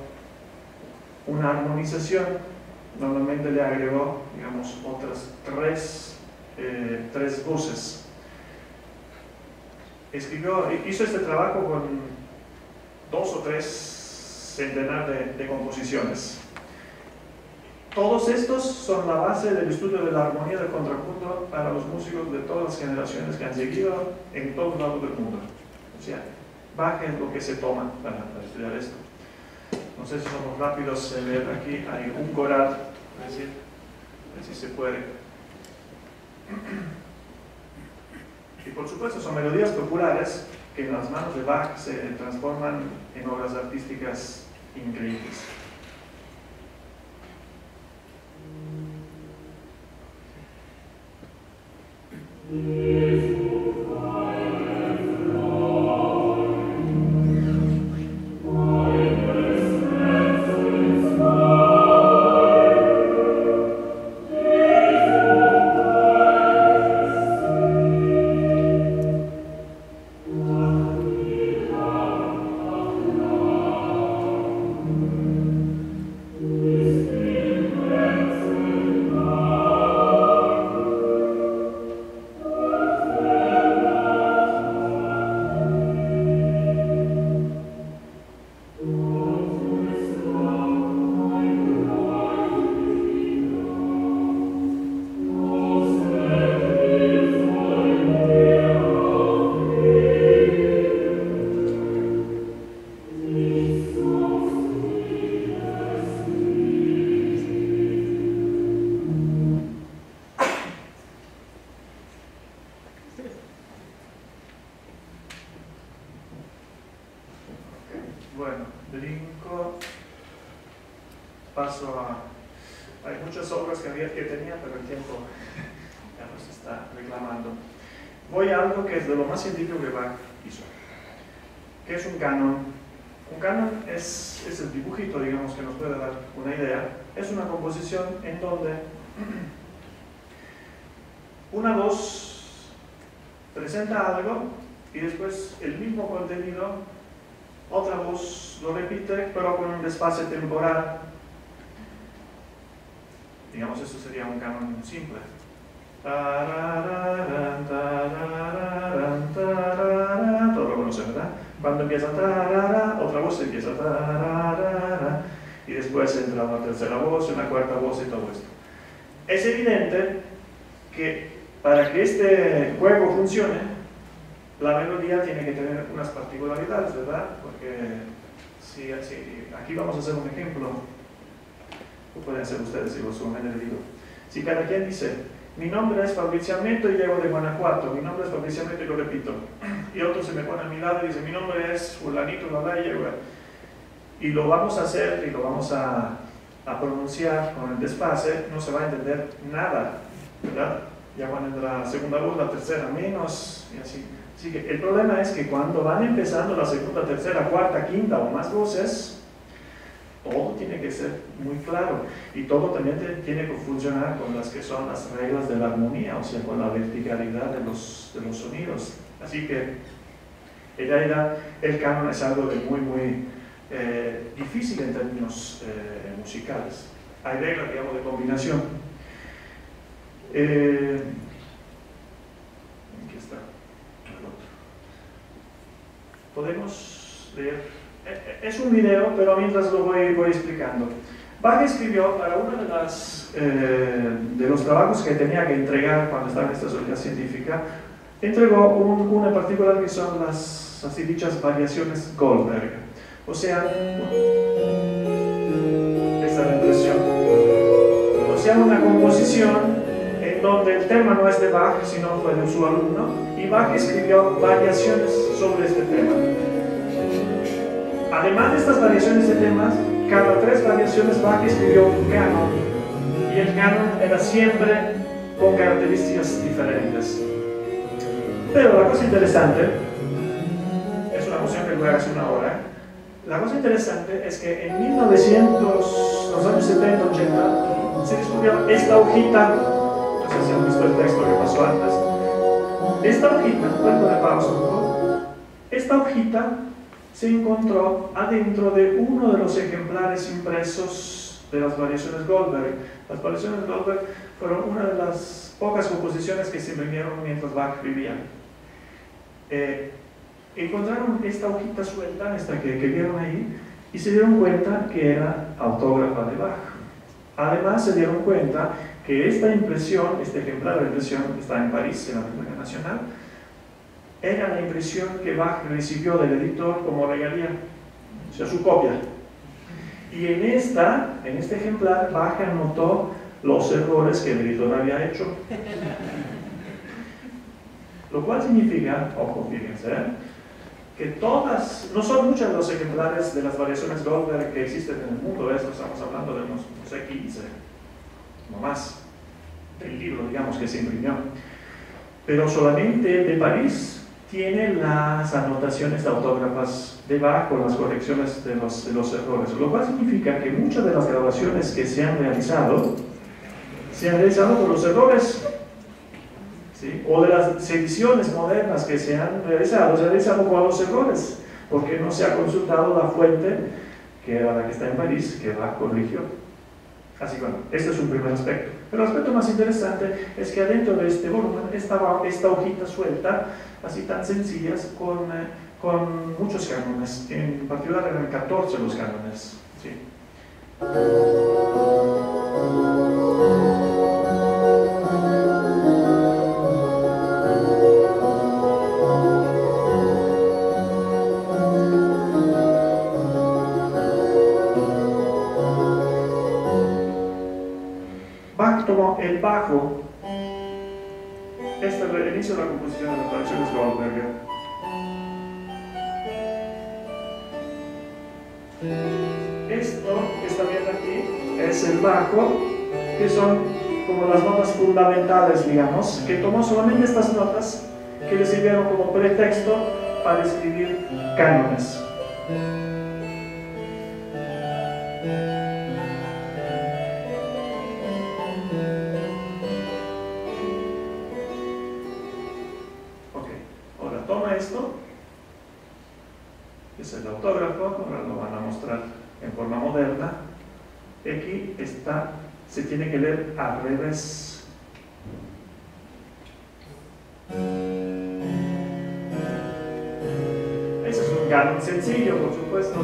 una armonización, normalmente le agregó, digamos, otras tres, eh, tres voces. Escribió, hizo este trabajo con dos o tres centenar de, de composiciones. Todos estos son la base del estudio de la armonía del contrapunto para los músicos de todas las generaciones que han seguido en todos lados del mundo. O sea, Bach es lo que se toma para, para estudiar esto. No sé si somos rápidos en ver aquí, hay un coral, a ver si se puede. Y por supuesto son melodías populares que en las manos de Bach se transforman en obras artísticas increíbles. En donde una voz presenta algo y después el mismo contenido, otra voz lo repite, pero con un desfase temporal. Digamos, eso sería un canon simple. Todo lo conoce, ¿verdad? Cuando empieza tarara, otra voz empieza tarara, y después entra una tercera voz, una cuarta voz y todo esto. Es evidente que para que este juego funcione, la melodía tiene que tener unas particularidades, ¿verdad? Porque si, si aquí vamos a hacer un ejemplo, lo pueden hacer ustedes si vos me lo digo. Si cada quien dice, mi nombre es Fabrizio Ammeto y llego de Guanajuato, mi nombre es Fabrizio Ammeto y lo repito, y otro se me pone a mi lado y dice, mi nombre es fulanito, y llego. Y lo vamos a hacer y lo vamos a, a pronunciar con el desfase, no se va a entender nada, ¿verdad? Ya van a entrar la segunda voz, la tercera, menos, y así. Así que el problema es que cuando van empezando la segunda, tercera, cuarta, quinta o más voces, todo tiene que ser muy claro. Y todo también te, tiene que funcionar con las que son las reglas de la armonía, o sea, con la verticalidad de los, de los sonidos. Así que, en realidad, el canon es algo de muy, muy... Eh, difícil en términos eh, musicales. Hay reglas, digamos, de combinación. Eh, aquí está el otro. Podemos leer. Eh, es un video, pero mientras lo voy, voy explicando. Bach escribió para uno de, las, eh, de los trabajos que tenía que entregar cuando estaba en esta sociedad científica, entregó un, una particular que son las así dichas variaciones Goldberg. O sea, esa es la impresión. O sea, una composición en donde el tema no es de Bach, sino fue de su alumno, y Bach escribió variaciones sobre este tema. Además de estas variaciones de temas, cada tres variaciones Bach escribió un canon, y el canon era siempre con características diferentes. Pero la cosa interesante, es una cuestión que dura casi una hora, la cosa interesante es que en mil novecientos, los años setenta, ochenta, se descubrió esta hojita, no sé si han visto el texto que pasó antes, esta hojita, cuéntame pausa un poco, esta hojita se encontró adentro de uno de los ejemplares impresos de las Variaciones Goldberg. Las Variaciones Goldberg fueron una de las pocas composiciones que se imprimieron mientras Bach vivía. Eh, encontraron esta hojita suelta, esta que, que vieron ahí, y se dieron cuenta que era autógrafa de Bach. Además se dieron cuenta que esta impresión, este ejemplar de impresión, está en París, en la Biblioteca Nacional, era la impresión que Bach recibió del editor como regalía, o sea, su copia. Y en, esta, en este ejemplar Bach anotó los errores que el editor había hecho. Lo cual significa, ojo, fíjense, ¿eh? que todas, no son muchos los ejemplares de las Variaciones Goldberg que existen en el mundo, esto estamos hablando de unos, no sé, quince, no más, del libro, digamos, que se imprimió. Pero solamente de París tiene las anotaciones autógrafas de Bach con las correcciones de los, de los errores, lo cual significa que muchas de las grabaciones que se han realizado se han realizado por los errores, ¿sí? O de las ediciones modernas que se han realizado, se han realizado por los errores, porque no se ha consultado la fuente, que era la que está en París, que Bach corrigió. Así que bueno, este es un primer aspecto. Pero el aspecto más interesante es que adentro de este volumen estaba esta hojita suelta, así tan sencillas, con, eh, con muchos cánones. En particular eran catorce los cánones. ¿Sí? El bajo, este es el inicio de la composición de las Variaciones Goldberg. Esto que está viendo aquí es el bajo, que son como las notas fundamentales, digamos, que tomó solamente estas notas que le sirvieron como pretexto para escribir cánones. El autógrafo, ahora lo van a mostrar en forma moderna. Aquí está, se tiene que leer al revés. Ese es un canon sencillo, por supuesto.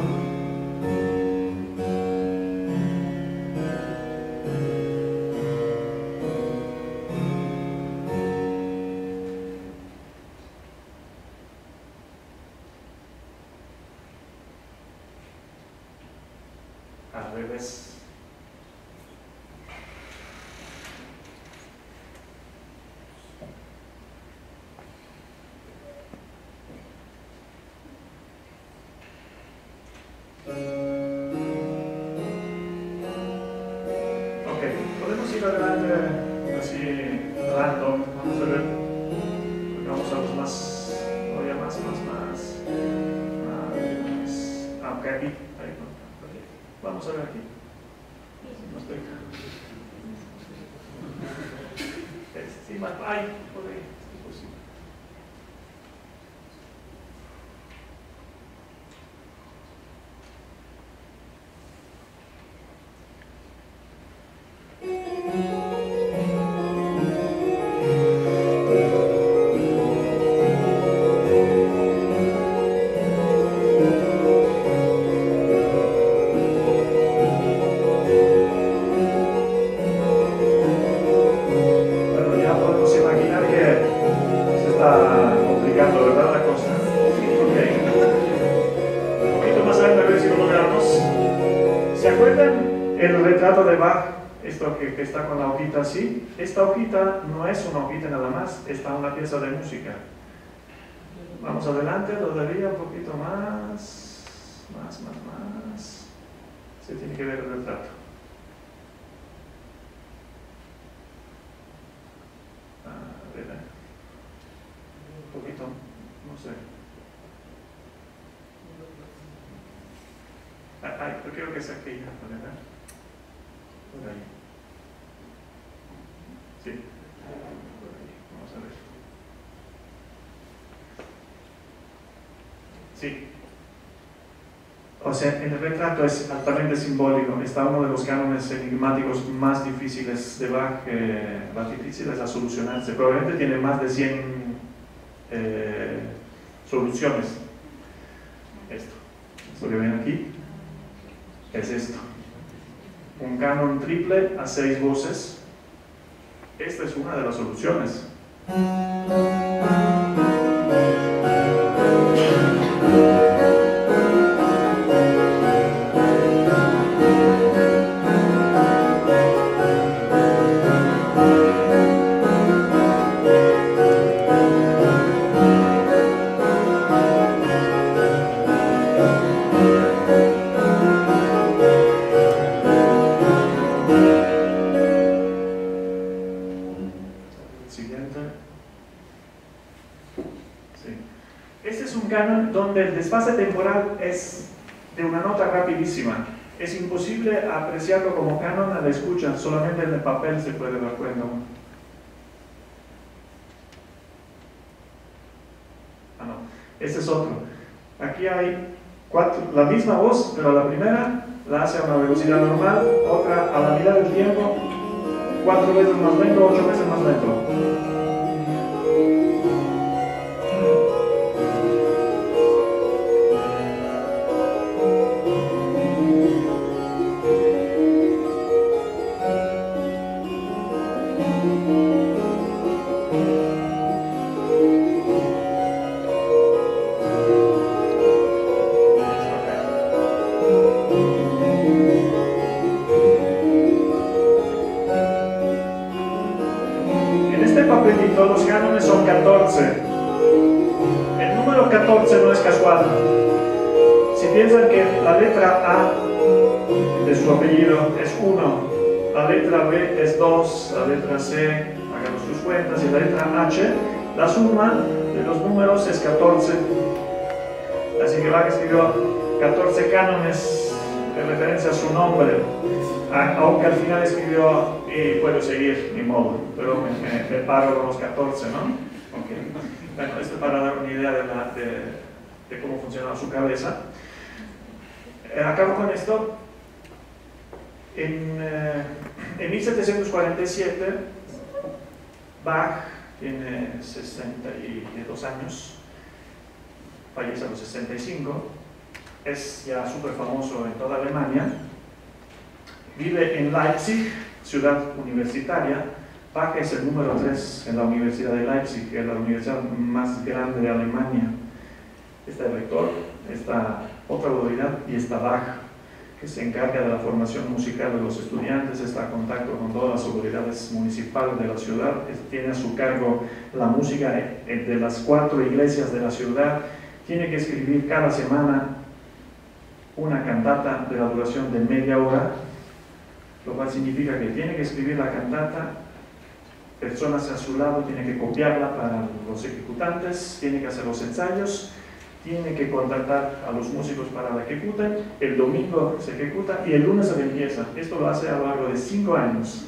Así, esta hojita no es una hojita nada más, está una pieza de música. Vamos adelante, todavía un poquito más. más, más, más. Se tiene que ver el retrato. A ver, un poquito, no sé. Ah, yo creo que es aquella, ¿verdad? Por ahí. Sí, por ahí. Vamos a ver. Sí. O sea, el retrato es altamente simbólico. Está uno de los cánones enigmáticos más difíciles de Bach, eh, más difíciles a solucionarse. Probablemente tiene más de cien eh, soluciones. Esto, esto que ven aquí, es esto. Un canon triple a seis voces. Esta es una de las soluciones. El desfase temporal es de una nota rapidísima. Es imposible apreciarlo como canon a la escucha, solamente en el papel se puede dar cuenta. Ah, no, este es otro. Aquí hay cuatro, la misma voz, pero la primera la hace a una velocidad normal, otra a la mitad del tiempo, cuatro veces más lento, ocho veces más lento. La suma de los números es catorce, así que Bach escribió catorce cánones en referencia a su nombre, aunque al final escribió, y puedo seguir, ni modo, pero me, me, me paro con los catorce, ¿no? Okay. Bueno, esto para dar una idea de, la, de, de cómo funcionaba su cabeza. Eh, acabo con esto. En, eh, en mil setecientos cuarenta y siete, Bach tiene sesenta y dos años, fallece a los sesenta y cinco, es ya súper famoso en toda Alemania, vive en Leipzig, ciudad universitaria. Bach es el número tres en la Universidad de Leipzig, que es la universidad más grande de Alemania. Está el rector, está otra autoridad y está Bach, que se encarga de la formación musical de los estudiantes, está en contacto con todas las autoridades municipales de la ciudad, tiene a su cargo la música de las cuatro iglesias de la ciudad, tiene que escribir cada semana una cantata de la duración de media hora, lo cual significa que tiene que escribir la cantata, personas a su lado tienen que copiarla para los ejecutantes, tiene que hacer los ensayos, tiene que contratar a los músicos para que ejecuten, el domingo se ejecuta y el lunes se empieza. Esto lo hace a lo largo de cinco años.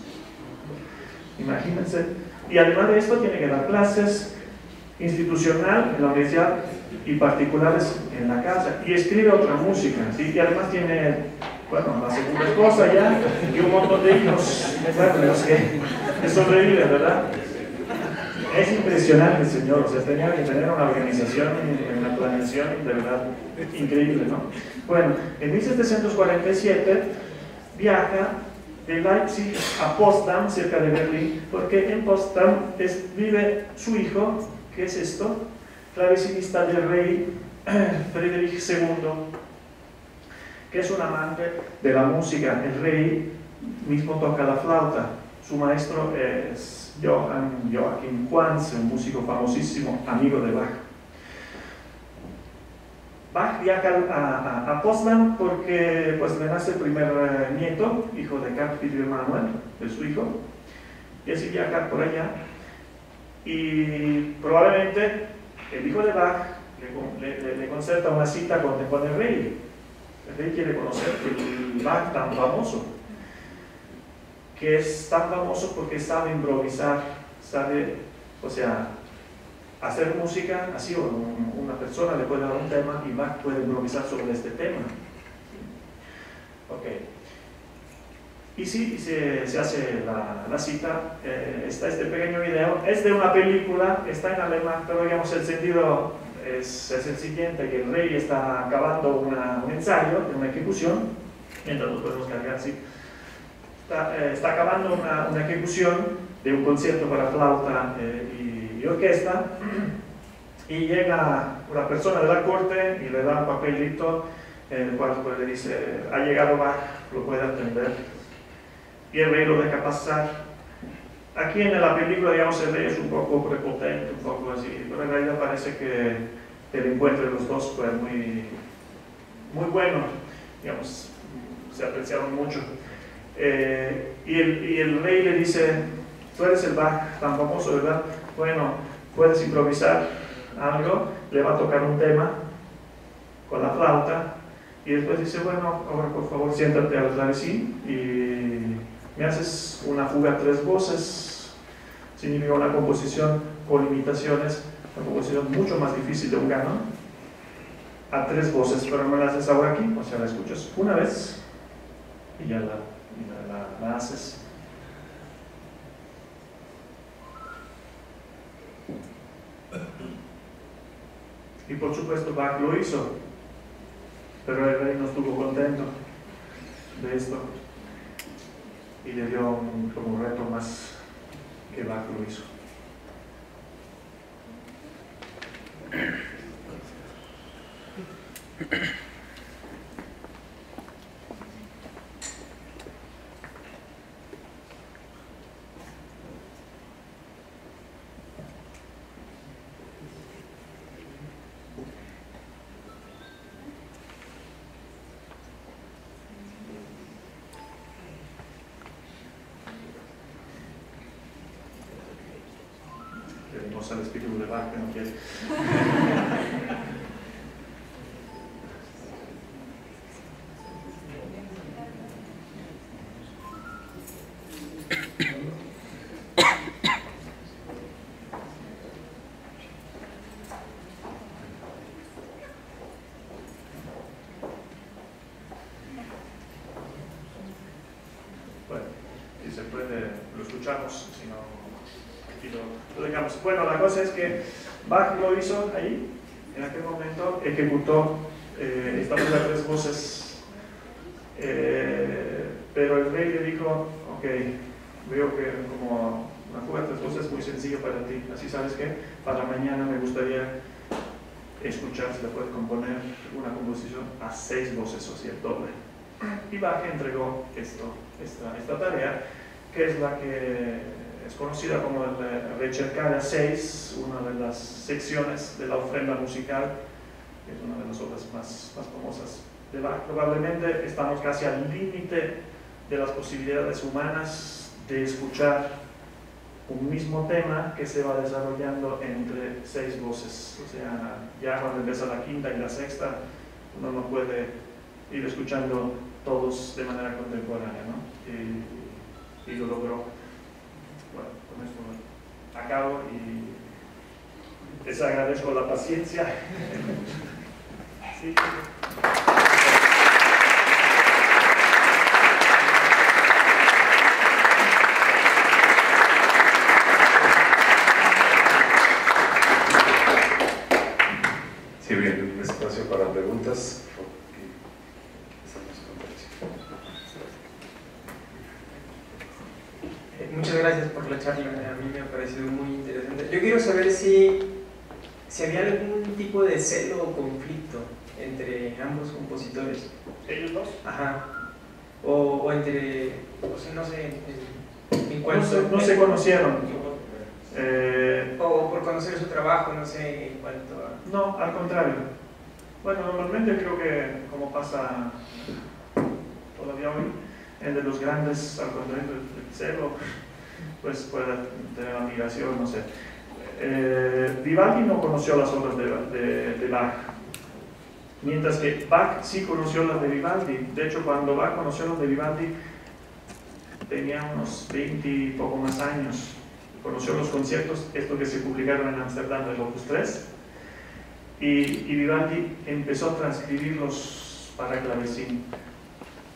Imagínense. Y además de esto tiene que dar clases institucional en la universidad y particulares en la casa. Y escribe otra música, ¿sí? Y además tiene, bueno, la segunda esposa ya y un montón de hijos. Bueno, es que sobrevive, ¿verdad? Es impresionante, señor, o sea, tenía que tener una organización, una planeación de verdad increíble, ¿no? Bueno, en mil setecientos cuarenta y siete viaja de Leipzig a Potsdam, cerca de Berlín, porque en Potsdam vive su hijo, que es esto, clavecinista del rey Friedrich segundo, que es un amante de la música. El rey mismo toca la flauta, su maestro es Johann Joachim Quantz, un músico famosísimo, amigo de Bach. Bach viaja a, a, a Potsdam porque pues, le nace el primer eh, nieto, hijo de Karl Friedrich Manuel, de su hijo, y así viaja por allá. Y probablemente el hijo de Bach le, le, le concerta una cita con, con el rey. El rey quiere conocer el Bach tan famoso, que es tan famoso porque sabe improvisar, sabe, o sea, hacer música así, o una persona le puede dar un tema y Bach puede improvisar sobre este tema. Ok. Y sí, se, se hace la, la cita, eh, está este pequeño video, es de una película, está en alemán, pero digamos el sentido es, es el siguiente, que el rey está acabando una, un ensayo, una ejecución, mientras nos podemos cargar, sí. Está, eh, está acabando una, una ejecución de un concierto para flauta eh, y, y orquesta, y llega una persona de la corte y le da un papelito, eh, el cual pues, le dice, ha llegado Bach, lo puede atender. Y el rey lo deja pasar. Aquí en la película, digamos, el rey es un poco prepotente, un poco así, pero en realidad parece que el encuentro de los dos fue muy, muy bueno, digamos, se apreciaron mucho. Eh, y, el, y el rey le dice, tú eres el Bach tan famoso, ¿verdad? Bueno, puedes improvisar algo, le va a tocar un tema con la flauta, y después dice, bueno, ahora por favor siéntate al clavecín y me haces una fuga a tres voces. Significa una composición con limitaciones, una composición mucho más difícil de un canon, a tres voces, pero no la haces ahora aquí, o sea, la escuchas una vez y ya la, y la, la, la haces. Y por supuesto Bach lo hizo, pero el rey no estuvo contento de esto. Y le dio un, como un reto más que Bach lo hizo. Al espíritu de Bach, que no quiere. Bueno, si se puede, lo escuchamos, si no. Lo, lo dejamos. Bueno, la cosa es que Bach lo hizo ahí, en aquel momento ejecutó eh, esta fuga de tres voces, eh, pero el rey le dijo, ok, veo que como una fuga de tres voces es muy sencilla para ti, así sabes que para mañana me gustaría escuchar si le puedes componer una composición a seis voces, o sea, el doble. Y Bach entregó esto, esta, esta tarea, que es la que es conocida como el Ricercar a Seis, una de las secciones de la Ofrenda Musical, que es una de las obras más, más famosas de Bach. Probablemente estamos casi al límite de las posibilidades humanas de escuchar un mismo tema que se va desarrollando entre seis voces. O sea, ya cuando empieza la quinta y la sexta, uno no puede ir escuchando todos de manera contemporánea, ¿no? Y, y lo logró. Bueno, con esto acabo y les agradezco la paciencia. Sí. Sí, bien, un espacio para preguntas. Muchas gracias por la charla, a mí me ha parecido muy interesante. Yo quiero saber si, si había algún tipo de celo o conflicto entre ambos compositores. ¿Ellos dos? Ajá. O, o entre, o sea, no sé, en, en cuanto, no, se, no en, se conocieron. Eh, o por conocer su trabajo, no sé, en cuanto a... No, al contrario. Bueno, normalmente creo que, como pasa todavía hoy, el de los grandes, al contrario del celo, pues puede tener la migración, no sé. Eh, Vivaldi no conoció las obras de, de, de Bach, mientras que Bach sí conoció las de Vivaldi. De hecho, cuando Bach conoció las de Vivaldi, tenía unos veinte y poco más años. Conoció los conciertos, esto que se publicaron en Amsterdam del Opus tres, y, y Vivaldi empezó a transcribirlos para clavecín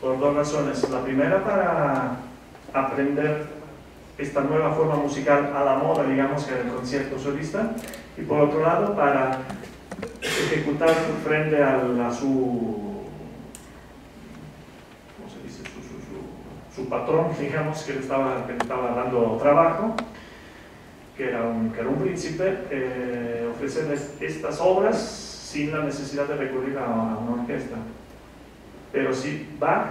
por dos razones. La primera, para aprender esta nueva forma musical a la moda, digamos, que era el concierto solista, y por otro lado, para ejecutar frente a, la, a su... ¿cómo se dice? Su, su, su, su patrón, digamos, que le estaba, que le estaba dando trabajo, que era un, que era un príncipe, eh, ofrecerles estas obras sin la necesidad de recurrir a, a una orquesta. Pero sí, Bach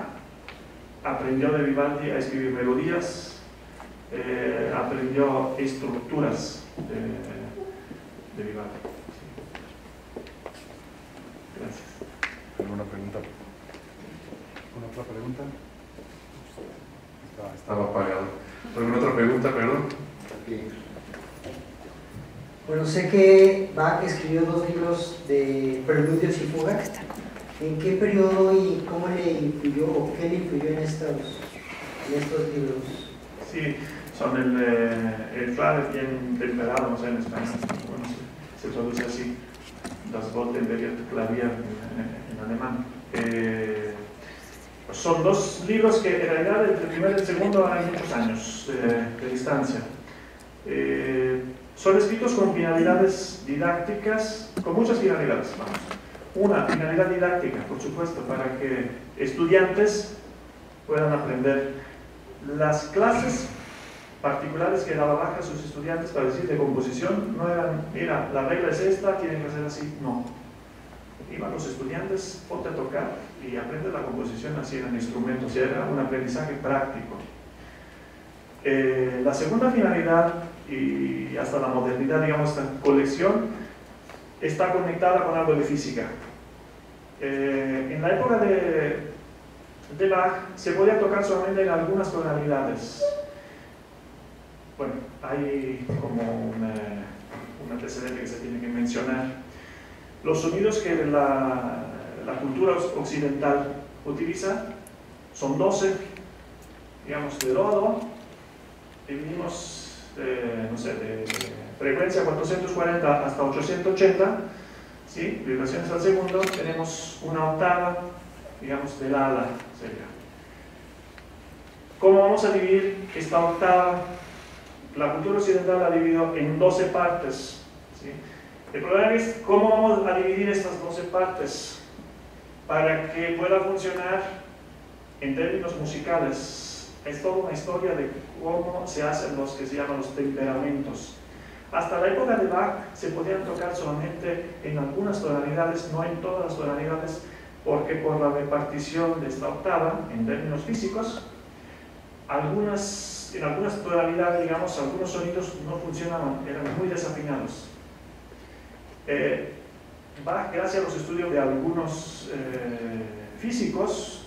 aprendió de Vivaldi a escribir melodías, eh, aprendió estructuras de, de Vivaldi. Gracias. ¿Alguna pregunta? ¿Alguna otra pregunta? Está, estaba apagado. ¿Alguna otra pregunta, perdón? Bueno, sé que Bach escribió dos libros de preludios y fugas. ¿En qué periodo y cómo le influyó o qué le influyó en estos, en estos libros? Sí, son el, eh, el Clave Bien Temperado, no sé, en español, bueno, se, se traduce así, Das Goldenberger Klavier en, en alemán. Eh, son dos libros que en realidad entre el primero y el segundo hay muchos años eh, de distancia. Eh, son escritos con finalidades didácticas, con muchas finalidades, vamos. Una finalidad didáctica, por supuesto, para que estudiantes puedan aprender las clases particulares que daba Bach a sus estudiantes, para decir, de composición, no eran, mira, la regla es esta, tienen que hacer así, no. Iban los estudiantes, ponte a tocar y aprende la composición así, eran instrumentos, era un aprendizaje práctico. Eh, la segunda finalidad, y hasta la modernidad, digamos, esta colección, está conectada con algo de física. Eh, en la época de, de Bach se podía tocar solamente en algunas tonalidades. Bueno, hay como una, un antecedente que se tiene que mencionar. Los sonidos que la, la cultura occidental utiliza son doce, digamos, de rodo. Dividimos, eh, no sé, de frecuencia cuatrocientos cuarenta hasta ochocientos ochenta, ¿sí? Vibraciones al segundo, tenemos una octava, digamos, del ala, sería. ¿Cómo vamos a dividir esta octava? La cultura occidental la ha dividido en doce partes, ¿sí? El problema es cómo vamos a dividir estas doce partes para que pueda funcionar en términos musicales. Es toda una historia de cómo se hacen los que se llaman los temperamentos. Hasta la época de Bach se podían tocar solamente en algunas tonalidades, no en todas las tonalidades, porque por la repartición de esta octava, en términos físicos, algunas, en algunas tonalidades, digamos, algunos sonidos no funcionaban, eran muy desafinados. Eh, Bach, gracias a los estudios de algunos eh, físicos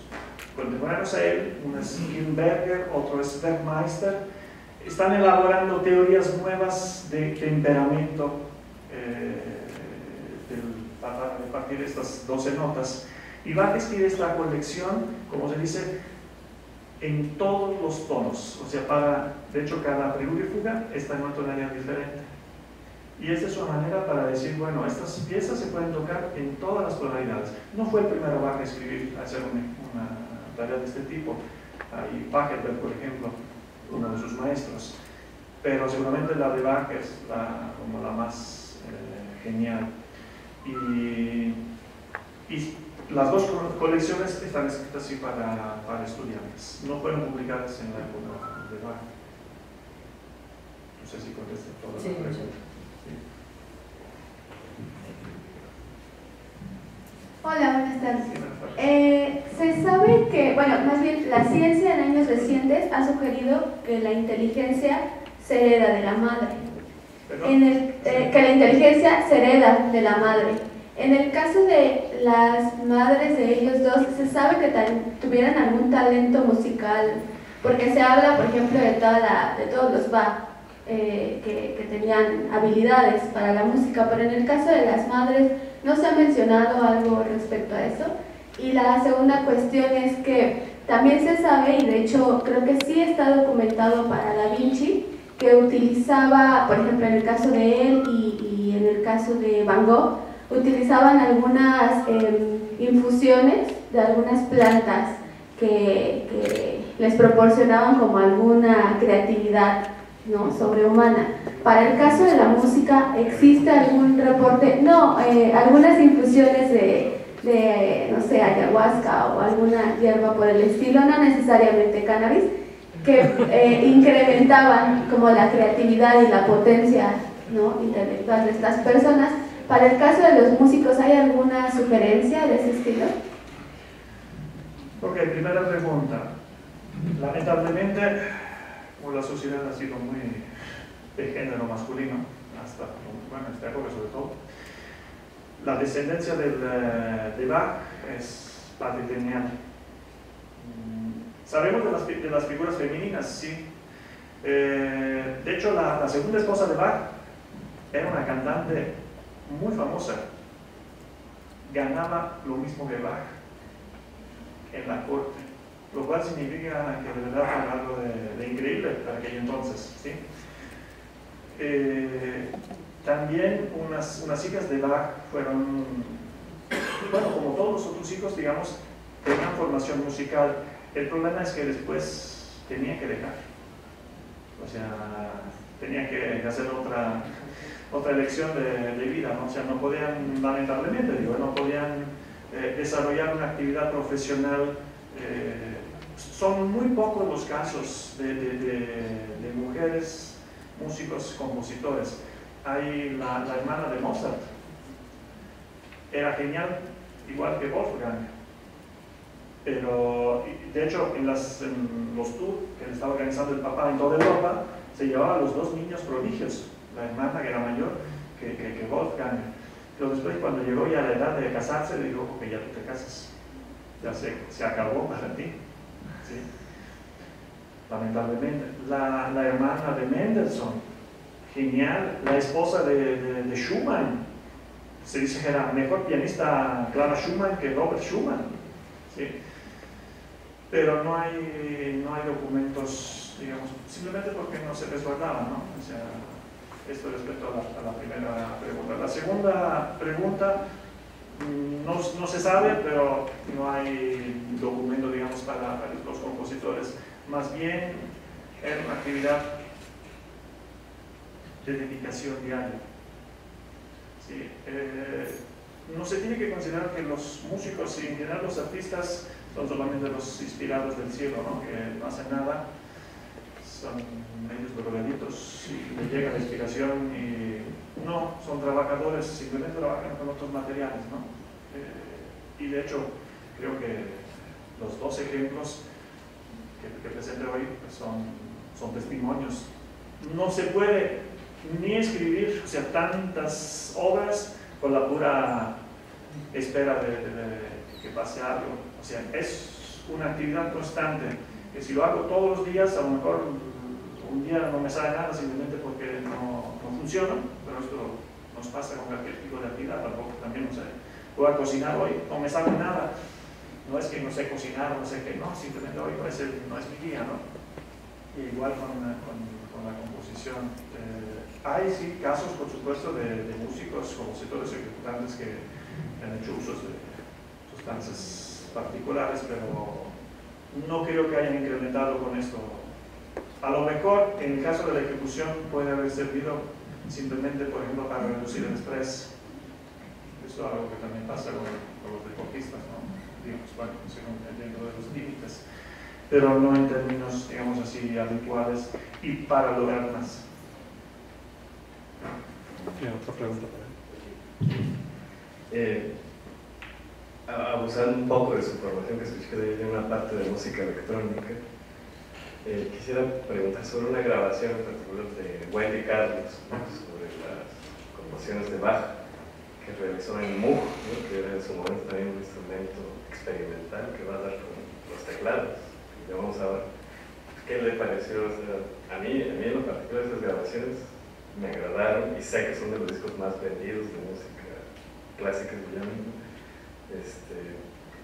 contemporáneos a él, uno es Kirnberger, otro es Bergmeister, están elaborando teorías nuevas de temperamento eh, del, para repartir estas doce notas. Y Bach escribe esta colección, como se dice, en todos los tonos, o sea, para, de hecho, cada preludio y fuga está en una tonalidad diferente. Y esta es una manera para decir, bueno, estas piezas se pueden tocar en todas las tonalidades. No fue el primero Bach a escribir, a hacer una, una tareas de este tipo. Hay Paget, por ejemplo, uno de sus maestros, pero seguramente la de Bach es la, como la más eh, genial. Y, y las dos colecciones están escritas así para, para estudiantes, no fueron publicadas en la época de Bach. No sé si contesté toda la pregunta. Sí. Hola, buenas tardes. Eh, se sabe que, bueno, más bien la ciencia en años recientes ha sugerido que la inteligencia se hereda de la madre. En el, eh, que la inteligencia se hereda de la madre. En el caso de las madres de ellos dos, se sabe que tuvieran algún talento musical, porque se habla, por ejemplo, de, toda la, de todos los Bach, eh, que, que tenían habilidades para la música, pero en el caso de las madres no se ha mencionado algo respecto a eso. Y la segunda cuestión es que también se sabe, y de hecho creo que sí está documentado para Da Vinci, que utilizaba, por ejemplo en el caso de él y, y en el caso de Van Gogh, utilizaban algunas eh, infusiones de algunas plantas que, que les proporcionaban como alguna creatividad, ¿no?, sobrehumana. Para el caso de la música, ¿existe algún reporte? No, eh, algunas infusiones de, de, no sé, ayahuasca o alguna hierba por el estilo, no necesariamente cannabis, que eh, incrementaban como la creatividad y la potencia, ¿no?, intelectual de estas personas. Para el caso de los músicos, ¿hay alguna sugerencia de ese estilo? Ok, primera pregunta. Lamentablemente, pues la sociedad ha sido muy de género masculino, hasta, bueno, esta época sobre todo. La descendencia del, de Bach es patrilineal. Sabemos de las, de las figuras femeninas, sí. Eh, de hecho, la, la segunda esposa de Bach era una cantante muy famosa, ganaba lo mismo que Bach en la corte, lo cual significa que de verdad era algo de, de increíble para aquel entonces, ¿sí? Eh, también unas, unas hijas de Bach fueron, bueno, como todos los otros hijos, digamos, tenían formación musical. El problema es que después tenía que dejar, o sea, tenía que hacer otra otra elección de, de vida, ¿no? O sea, no podían, lamentablemente, digo, no podían eh, desarrollar una actividad profesional. Eh, son muy pocos los casos de, de, de, de mujeres músicos compositores. Hay la, la hermana de Mozart, era genial, igual que Wolfgang, pero de hecho en, las, en los tours que estaba organizando el papá en toda Europa, se llevaba a los dos niños prodigios, la hermana que era mayor que, que, que Wolfgang. Pero después, cuando llegó ya a la edad de casarse, le dijo, ok, ya tú te casas, ya se, se acabó para ti, ¿sí? Lamentablemente. La, la hermana de Mendelssohn, genial. La esposa de, de, de Schumann, se dice que era mejor pianista Clara Schumann que Robert Schumann, ¿sí? Pero no hay, no hay documentos, digamos, simplemente porque no se resguardaba, ¿no? O sea, esto respecto a la, a la primera pregunta. La segunda pregunta, no, no se sabe, pero no hay documento, digamos, para, para los compositores. Más bien, es una actividad de dedicación diaria, ¿sí? Eh, no se tiene que considerar que los músicos y en general los artistas son solamente los inspirados del cielo, ¿no?, que no hacen nada. Son medios drogaditos y les llega la inspiración y no, son trabajadores, simplemente trabajan con otros materiales, ¿no? Eh, y de hecho, creo que los dos ejemplos que, que presenté hoy pues son, son testimonios. No se puede ni escribir, o sea, tantas obras con la pura espera de, de, de que pase algo. O sea, es una actividad constante, que si lo hago todos los días, a lo mejor un día no me sale nada simplemente porque no, no funciona, pero esto nos pasa con cualquier tipo de actividad, tampoco, también, o sea, voy a cocinar hoy, no me sale nada, no es que no sé cocinar, no sé qué, no, simplemente hoy no es, el, no es mi día, ¿no? Y igual con, una, con, con la composición. Eh, hay sí casos, por supuesto, de, de músicos, compositores ejecutantes que han hecho usos de sustancias particulares, pero no creo que hayan incrementado con esto. A lo mejor, en el caso de la ejecución, puede haber servido simplemente, por ejemplo, para reducir el estrés. Eso es algo que también pasa con, con los deportistas, ¿no? Digamos, bueno, dentro de los límites, pero no en términos, digamos así, habituales y para lograr más. Bien, otra pregunta para él. Eh, Abusando un poco de su formación, que escuché de ella en una parte de música electrónica, eh, quisiera preguntar sobre una grabación en particular de Wendy Carlos, ¿no?, sobre las composiciones de Bach, que realizó en Moog, ¿no? Que era en su momento también un instrumento experimental que va a dar con los teclados, y ya vamos a ver qué le pareció. O sea, a mí, a mí en lo particular esas grabaciones me agradaron, y sé que son de los discos más vendidos de música clásica, este,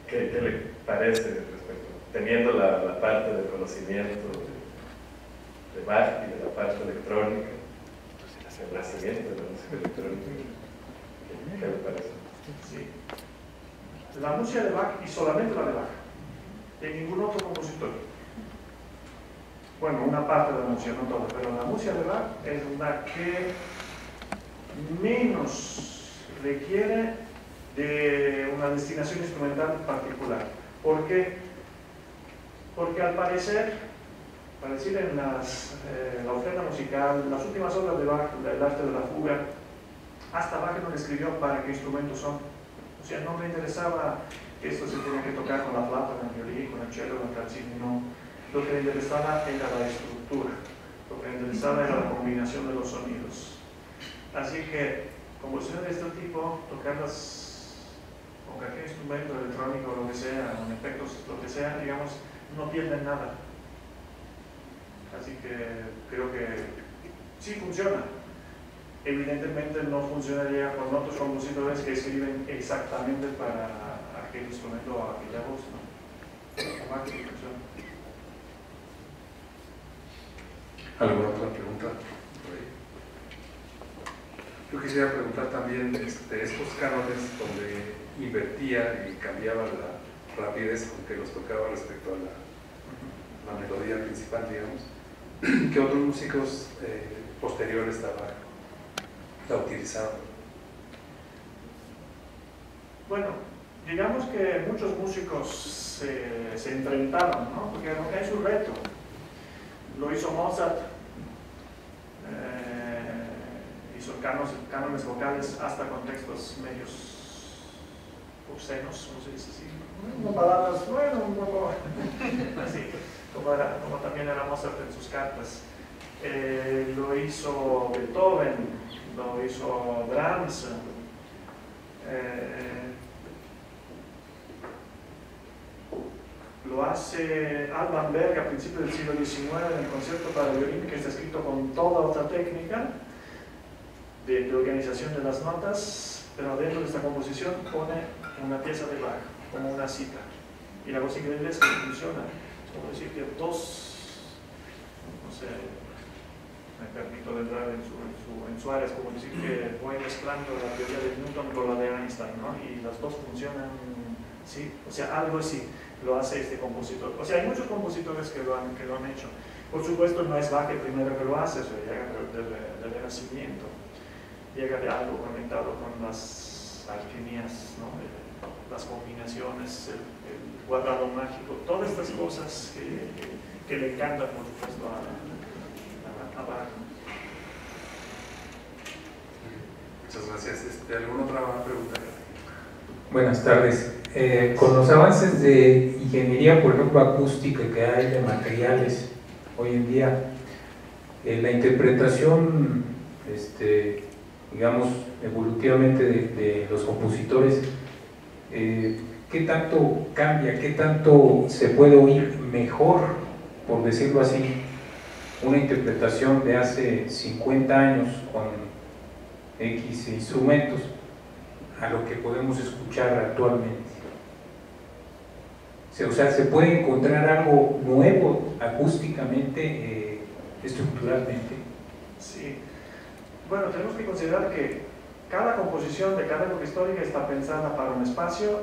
¿qué, ¿qué le parece respecto, teniendo la, la parte del conocimiento de, de Bach y de la parte electrónica, el nacimiento de la música electrónica? ¿Qué le parece? Sí. La música de Bach, y solamente la de Bach, de ningún otro compositor. Bueno, una parte de la música, no toda, pero la música de Bach es la que menos requiere de una destinación instrumental particular. ¿Por qué? Porque al parecer, para decir en las, eh, la ofrenda musical, las últimas obras de Bach, el arte de la fuga, hasta Bach no le escribió para qué instrumentos son. O sea, no me interesaba que esto se tenía que tocar con la flauta, con el violín, con el cello, con el calcín, no. Lo que le interesaba era la estructura, lo que le interesaba era la combinación de los sonidos. Así que, composiciones de este tipo, tocarlas con cualquier instrumento electrónico, lo que sea, con efectos, lo que sea, digamos, no pierden nada. Así que creo que sí funciona. Evidentemente no funcionaría con otros compositores que escriben exactamente para aquel instrumento o aquella voz, ¿no? ¿Alguna otra pregunta? Yo quisiera preguntar también de este, estos cánones donde invertía y cambiaba la rapidez con que los tocaba respecto a la, la melodía principal, digamos, que otros músicos eh, posteriores estaban utilizado. Bueno, digamos que muchos músicos eh, se enfrentaron, ¿no? Porque es su reto. Lo hizo Mozart, eh, hizo cánones, cánones vocales hasta con textos medios obscenos, no sé si así, no palabras, bueno, un poco así, como, era, como también era Mozart en sus cartas. Eh, lo hizo Beethoven, lo hizo Brahms, eh, lo hace Alban Berg a principios del siglo diecinueve en el concierto para violín, que está escrito con toda otra técnica de, de organización de las notas, pero dentro de esta composición pone una pieza de Bach, como una cita. Y la cosa increíble es que funciona, es como decir que dos, no sé, me permito entrar en su, en, su, en su área, es como decir que voy mezclando la teoría de Newton con la de Einstein, ¿no? Y las dos funcionan, ¿sí? O sea, algo así lo hace este compositor. O sea, hay muchos compositores que lo han, que lo han hecho. Por supuesto, no es Bach el primero que lo hace, o sea, llega del Renacimiento, llega de algo conectado con las alquimías, ¿no? El, las combinaciones, el, el cuadrado mágico, todas estas cosas que, que, que le encantan, por supuesto, a Muchas gracias. ¿Alguna otra pregunta? Buenas tardes. Eh, con los avances de ingeniería, por ejemplo, acústica que hay de materiales hoy en día, eh, la interpretación, este, digamos, evolutivamente de, de los compositores, eh, ¿qué tanto cambia? ¿Qué tanto se puede oír mejor, por decirlo así, una interpretación de hace cincuenta años con X instrumentos a lo que podemos escuchar actualmente? O sea, ¿se puede encontrar algo nuevo acústicamente, eh, estructuralmente? Sí. Bueno, tenemos que considerar que cada composición de cada época histórica está pensada para un espacio,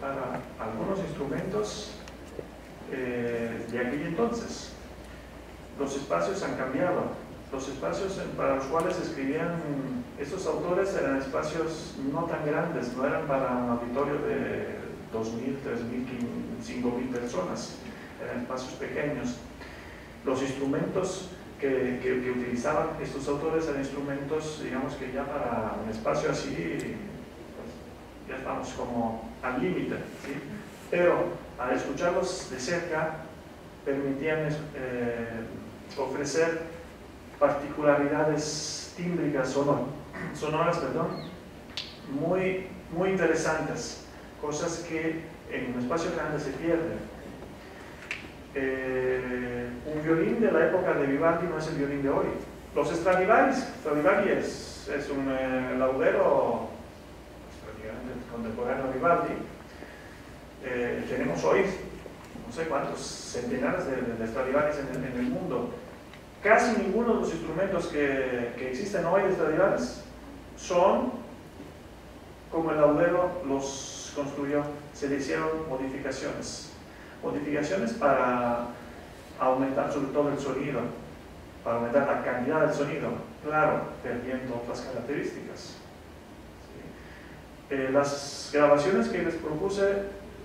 para algunos instrumentos eh, de aquí y entonces. Los espacios han cambiado. Los espacios para los cuales escribían estos autores eran espacios no tan grandes, no eran para un auditorio de dos mil, tres mil, cinco mil personas, eran espacios pequeños. Los instrumentos que, que, que utilizaban estos autores eran instrumentos, digamos que ya para un espacio así, pues ya estamos como al límite, ¿sí? Pero al escucharlos de cerca, permitían eh, ofrecer particularidades tímbricas sonor, sonoras perdón, muy, muy interesantes, cosas que en un espacio grande se pierden. Eh, un violín de la época de Vivaldi no es el violín de hoy. Los Stradivari, Stradivari es, es un eh, laudero contemporáneo a Vivaldi. Eh, tenemos hoy no sé cuántos centenares de, de, de Stradivari en, en el mundo. Casi ninguno de los instrumentos que, que existen hoy de Stradivari son como el laudero los construyó. Se le hicieron modificaciones modificaciones para aumentar sobre todo el sonido, para aumentar la calidad del sonido, claro, perdiendo otras características. ¿Sí? Eh, las grabaciones que les propuse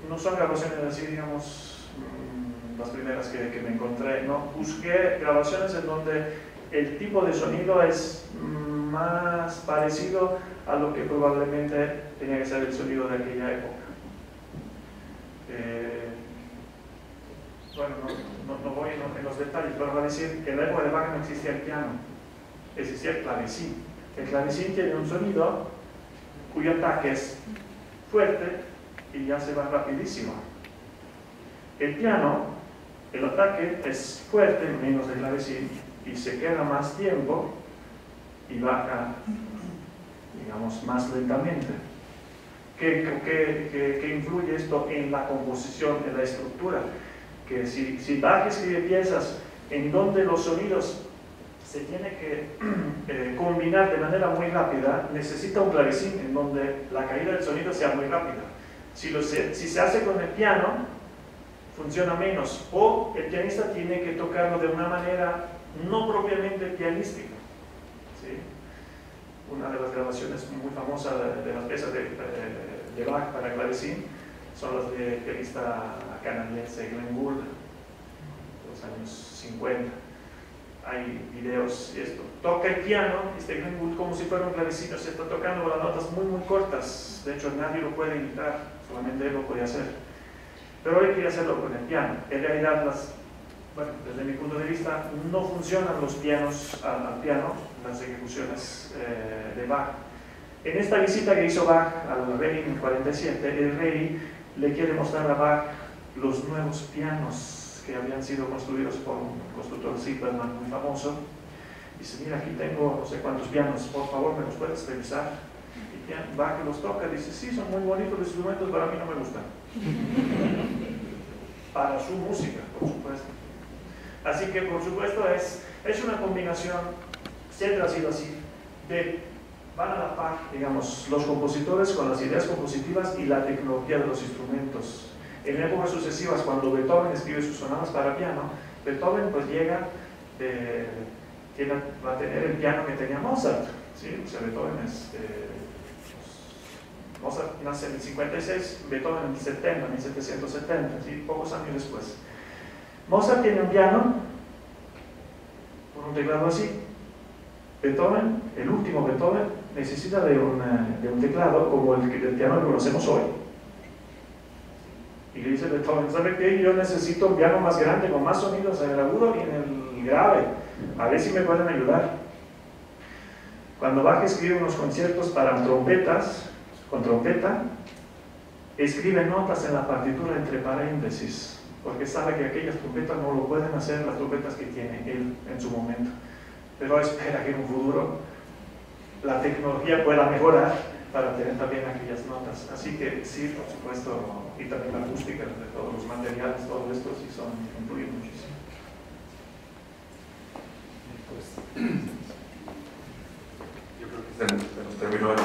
no son grabaciones así, digamos, mmm, las primeras que, que me encontré, ¿no? Busqué grabaciones en donde el tipo de sonido es más parecido a lo que probablemente tenía que ser el sonido de aquella época. Eh, Bueno, no, no, no voy en los detalles, pero voy a decir que en la época de Bach no existía el piano, existía el clavecín. El clavecín tiene un sonido cuyo ataque es fuerte y ya se va rapidísimo. El piano, el ataque es fuerte menos el clavecín y se queda más tiempo y baja, digamos, más lentamente. ¿Qué, qué, qué, qué influye esto en la composición, en la estructura? Que si, si Bach escribe piezas en donde los sonidos se tienen que eh, combinar de manera muy rápida, necesita un clavecín en donde la caída del sonido sea muy rápida. Si, lo se, si se hace con el piano, funciona menos, o el pianista tiene que tocarlo de una manera no propiamente pianística. ¿Sí? Una de las grabaciones muy famosas de, de las piezas de, de, de Bach para clavecín son las del pianista canadiense Glenn Gould, de los años cincuenta. Hay videos y esto. Toca el piano, este Glenn Gould, como si fuera un clavecino, se está tocando las notas muy muy cortas. De hecho, nadie lo puede imitar, solamente él lo podía hacer. Pero él quería hacerlo con el piano. En realidad, las, bueno, desde mi punto de vista, no funcionan los pianos al, al piano, las ejecuciones eh, de Bach. En esta visita que hizo Bach al rey en el cuarenta y siete, el rey le quiere mostrar a Bach los nuevos pianos que habían sido construidos por un constructor Silverman muy famoso. Dice, mira, aquí tengo no sé cuántos pianos, por favor, ¿me los puedes revisar? Y Bach los toca, dice, sí, son muy bonitos los instrumentos, pero a mí no me gustan. Para su música, por supuesto. Así que, por supuesto, es, es una combinación, siempre ha sido así, de... van a la par, digamos, los compositores con las ideas compositivas y la tecnología de los instrumentos. En épocas sucesivas, cuando Beethoven escribe sus sonatas para piano, Beethoven pues llega, eh, tiene, va a tener el piano que tenía Mozart, ¿sí? O sea, Beethoven es... Eh, pues, Mozart nace en el cincuenta y seis, Beethoven en el setenta, mil setecientos setenta, ¿sí? Pocos años después. Mozart tiene un piano con un teclado así. Beethoven, el último Beethoven, necesita de, una, de un teclado como el, el piano que conocemos hoy. Y le dice Beethoven, ¿sabe qué? Yo necesito un piano más grande, con más sonidos en el agudo y en el grave. A ver si me pueden ayudar. Cuando Bach escribe unos conciertos para trompetas, con trompeta, escribe notas en la partitura entre paréntesis, porque sabe que aquellas trompetas no lo pueden hacer las trompetas que tiene él en su momento. Pero espera que en un futuro la tecnología pueda mejorar para tener también aquellas notas. Así que sí, por supuesto, y también la acústica de todos los materiales, todo esto sí son, influye muchísimo. Pues, yo creo que se nos terminó el